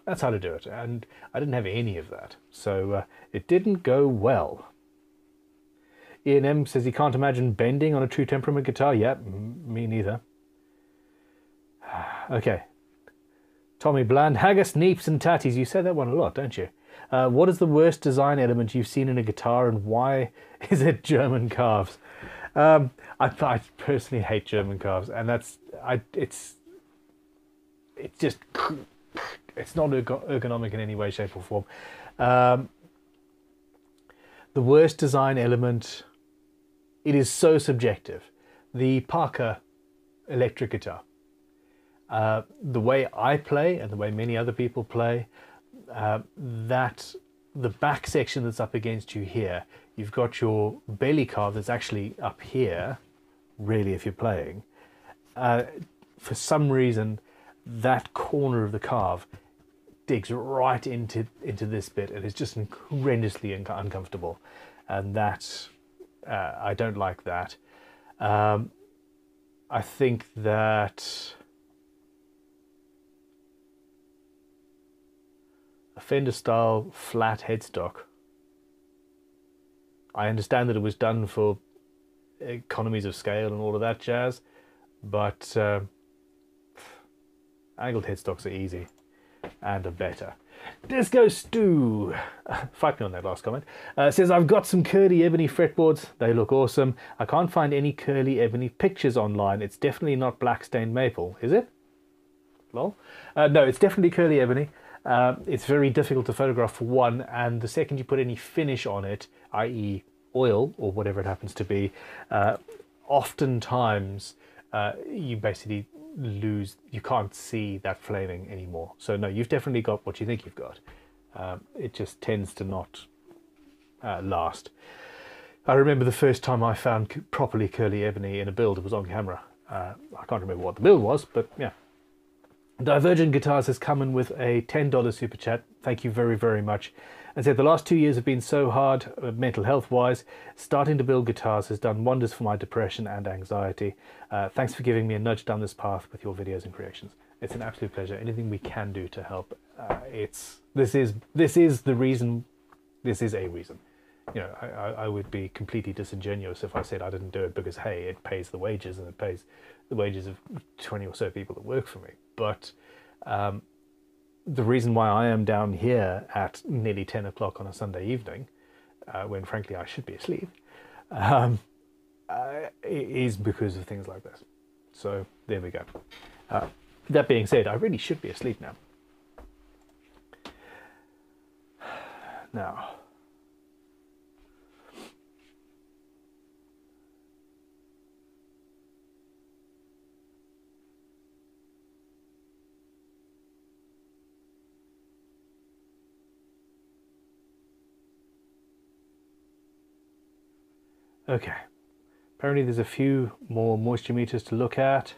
that's how to do it. And I didn't have any of that, so it didn't go well. Ian M says he can't imagine bending on a True Temperament guitar. Yeah, me neither. Okay. Tommy Bland, haggis, neeps and tatties. You say that one a lot, don't you? What is the worst design element you've seen in a guitar, and why is it German calves? I personally hate German calves, and it's not ergonomic in any way, shape or form. The worst design element, it is so subjective. The Parker electric guitar. The way I play and the way many other people play, that the back section that's up against you here, you've got your belly carve that's actually up here, really, if you're playing. For some reason, that corner of the carve digs right into this bit, and it's just horrendously uncomfortable. And that, I don't like that. I think that... a Fender style flat headstock. I understand that it was done for economies of scale and all of that jazz, but angled headstocks are easy and are better. Disco Stew, fight me on that last comment, says, I've got some curly ebony fretboards. They look awesome. I can't find any curly ebony pictures online. It's definitely not black stained maple, is it? Lol. No, it's definitely curly ebony. It's very difficult to photograph for one, and the second you put any finish on it, i.e. oil or whatever it happens to be, oftentimes you basically lose, you can't see that flaming anymore. So no, you've definitely got what you think you've got. It just tends to not last. I remember the first time I found properly curly ebony in a build, it was on camera. I can't remember what the build was, but yeah. Divergent Guitars has come in with a $10 super chat. Thank you very, very much. And said, the last 2 years have been so hard, mental health wise. Starting to build guitars has done wonders for my depression and anxiety. Thanks for giving me a nudge down this path with your videos and creations. It's an absolute pleasure. Anything we can do to help, this is the reason. This is a reason. You know, I would be completely disingenuous if I said I didn't do it because, hey, it pays the wages, and it pays the wages of 20 or so people that work for me. But the reason why I am down here at nearly 10 o'clock on a Sunday evening, when frankly I should be asleep, is because of things like this. So there we go. That being said, I really should be asleep now. Now, okay, apparently there's a few more moisture meters to look at.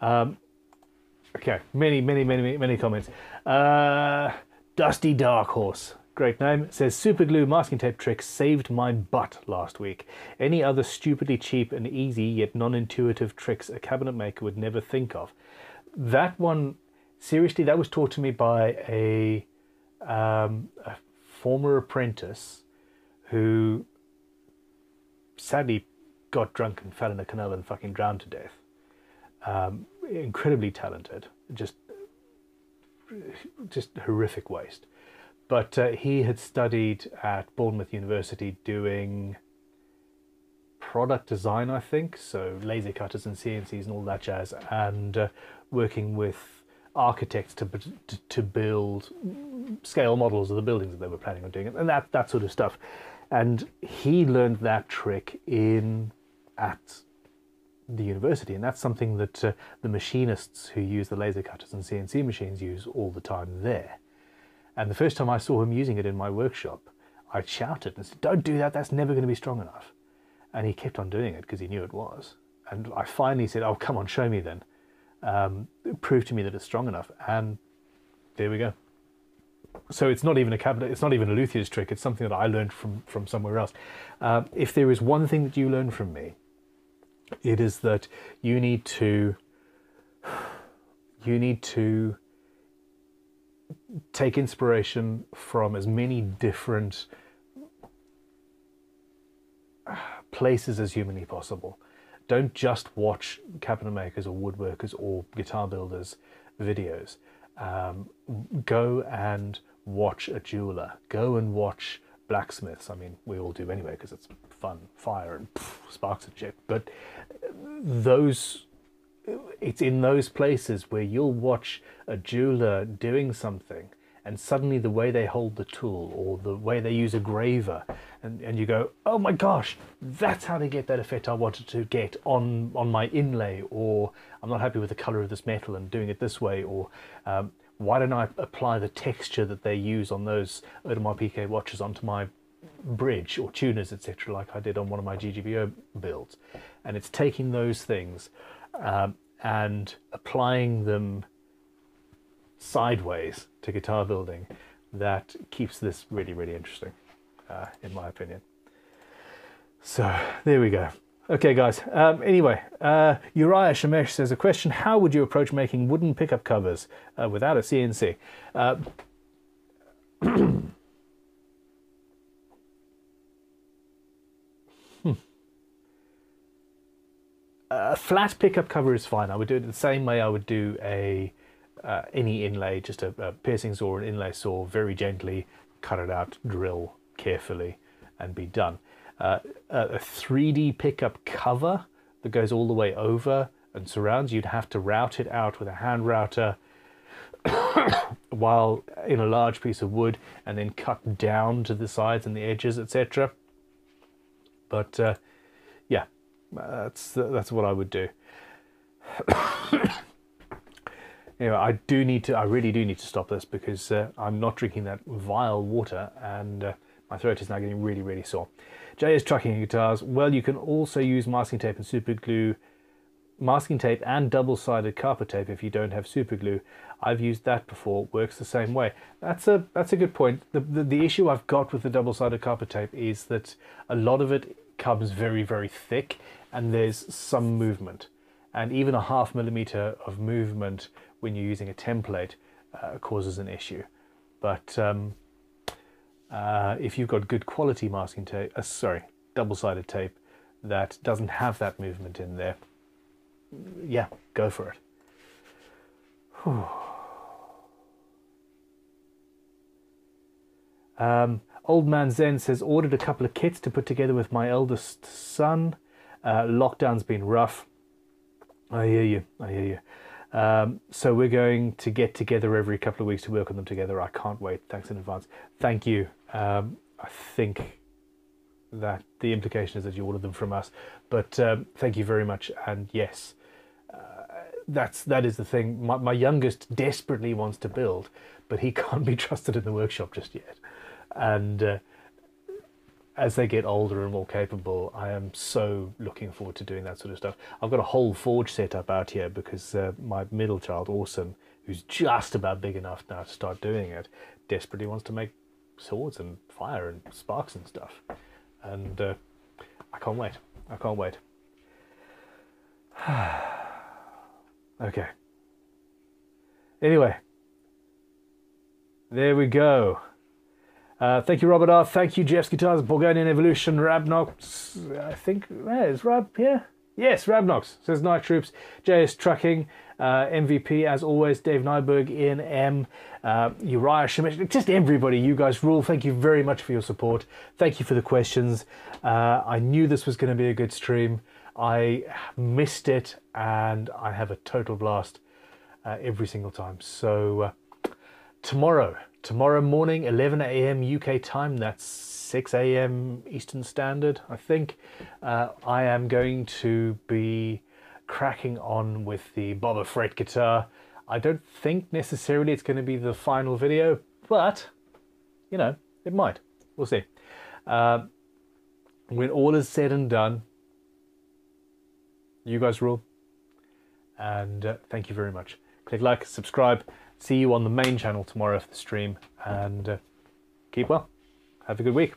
Okay, many comments. Dusty Dark Horse, great name, says, super glue masking tape trick saved my butt last week. Any other stupidly cheap and easy yet non-intuitive tricks a cabinet maker would never think of? That one, seriously, that was taught to me by a former apprentice who sadly got drunk and fell in a canal and fucking drowned to death. Incredibly talented, just horrific waste. But he had studied at Bournemouth University doing product design, I think, so laser cutters and CNCs and all that jazz, and working with architects to build scale models of the buildings that they were planning on doing, and that sort of stuff. And he learned that trick at the university, and that's something that the machinists who use the laser cutters and CNC machines use all the time there. And the first time I saw him using it in my workshop, I shouted and said, "Don't do that, that's never going to be strong enough." And he kept on doing it because he knew it was. And I finally said, "Oh, come on, show me then. Prove to me that it's strong enough," and there we go. So it's not even a cabinet, it's not even a luthier's trick, it's something that I learned from somewhere else. If there is one thing that you learn from me, it is that you need to take inspiration from as many different places as humanly possible. Don't just watch cabinet makers or woodworkers or guitar builders' videos. Go and watch a jeweler. Go and watch blacksmiths. I mean, we all do anyway because it's fun, fire and pff, sparks and shit. But it's in those places where you'll watch a jeweler doing something, and suddenly the way they hold the tool or the way they use a graver, and you go, oh my gosh, that's how they get that effect I wanted to get on my inlay, or I'm not happy with the color of this metal and doing it this way, or why don't I apply the texture that they use on those Audemars Piguet watches onto my bridge or tuners, etc., like I did on one of my GGBO builds. And it's taking those things and applying them sideways to guitar building that keeps this really, really interesting, in my opinion. So there we go. Okay guys, anyway, Uriah Shamesh says a question: how would you approach making wooden pickup covers without a CNC? A flat pickup cover is fine. I would do it the same way I would do a any inlay, just a piercing saw or an inlay saw. Very gently cut it out, drill carefully, and be done. A 3D pickup cover that goes all the way over and surrounds, you'd have to route it out with a hand router while in a large piece of wood, and then cut down to the sides and the edges, etc. But yeah, that's what I would do. Anyway, I really do need to stop this because I'm not drinking that vile water, and my throat is now getting really, really sore. Jay is Trucking Guitars. Well, you can also use masking tape and super glue, masking tape and double-sided carpet tape if you don't have super glue. I've used that before. Works the same way. That's a good point. The issue I've got with the double-sided carpet tape is that a lot of it comes very, very thick, and there's some movement. And even a half millimeter of movement when you're using a template causes an issue. But if you've got good quality masking tape, double-sided tape that doesn't have that movement in there, yeah, go for it. Whew. Old Man Zen says, ordered a couple of kits to put together with my eldest son. Lockdown's been rough. I hear you, I hear you. So we're going to get together every couple of weeks to work on them together. I can't wait. Thanks in advance. Thank you. I think that the implication is that you ordered them from us, but thank you very much. And yes, that is the thing. My youngest desperately wants to build, but he can't be trusted in the workshop just yet. And as they get older and more capable, I am so looking forward to doing that sort of stuff. I've got a whole forge set up out here because my middle child, Orson, who's just about big enough now to start doing it, desperately wants to make swords and fire and sparks and stuff. And I can't wait. I can't wait. Okay. Anyway, there we go. Thank you, Robert R. Thank you, Jeff's Guitars, Borgonian Evolution, Rabnox. I think there's Rab here. Yeah? Yes, Rabnox says Night Troops, JS Trucking, MVP as always, Dave Nyberg, Ian M, Uriah Shemesh, just everybody. You guys rule. Thank you very much for your support. Thank you for the questions. I knew this was going to be a good stream. I missed it, and I have a total blast every single time. So tomorrow morning, 11 AM UK time, that's 6 AM Eastern Standard, I think. I am going to be cracking on with the Boba Fett guitar. I don't think necessarily it's going to be the final video, but, you know, it might. We'll see. When all is said and done, you guys rule. And thank you very much. Click like, subscribe. See you on the main channel tomorrow for the stream, and keep well. Have a good week.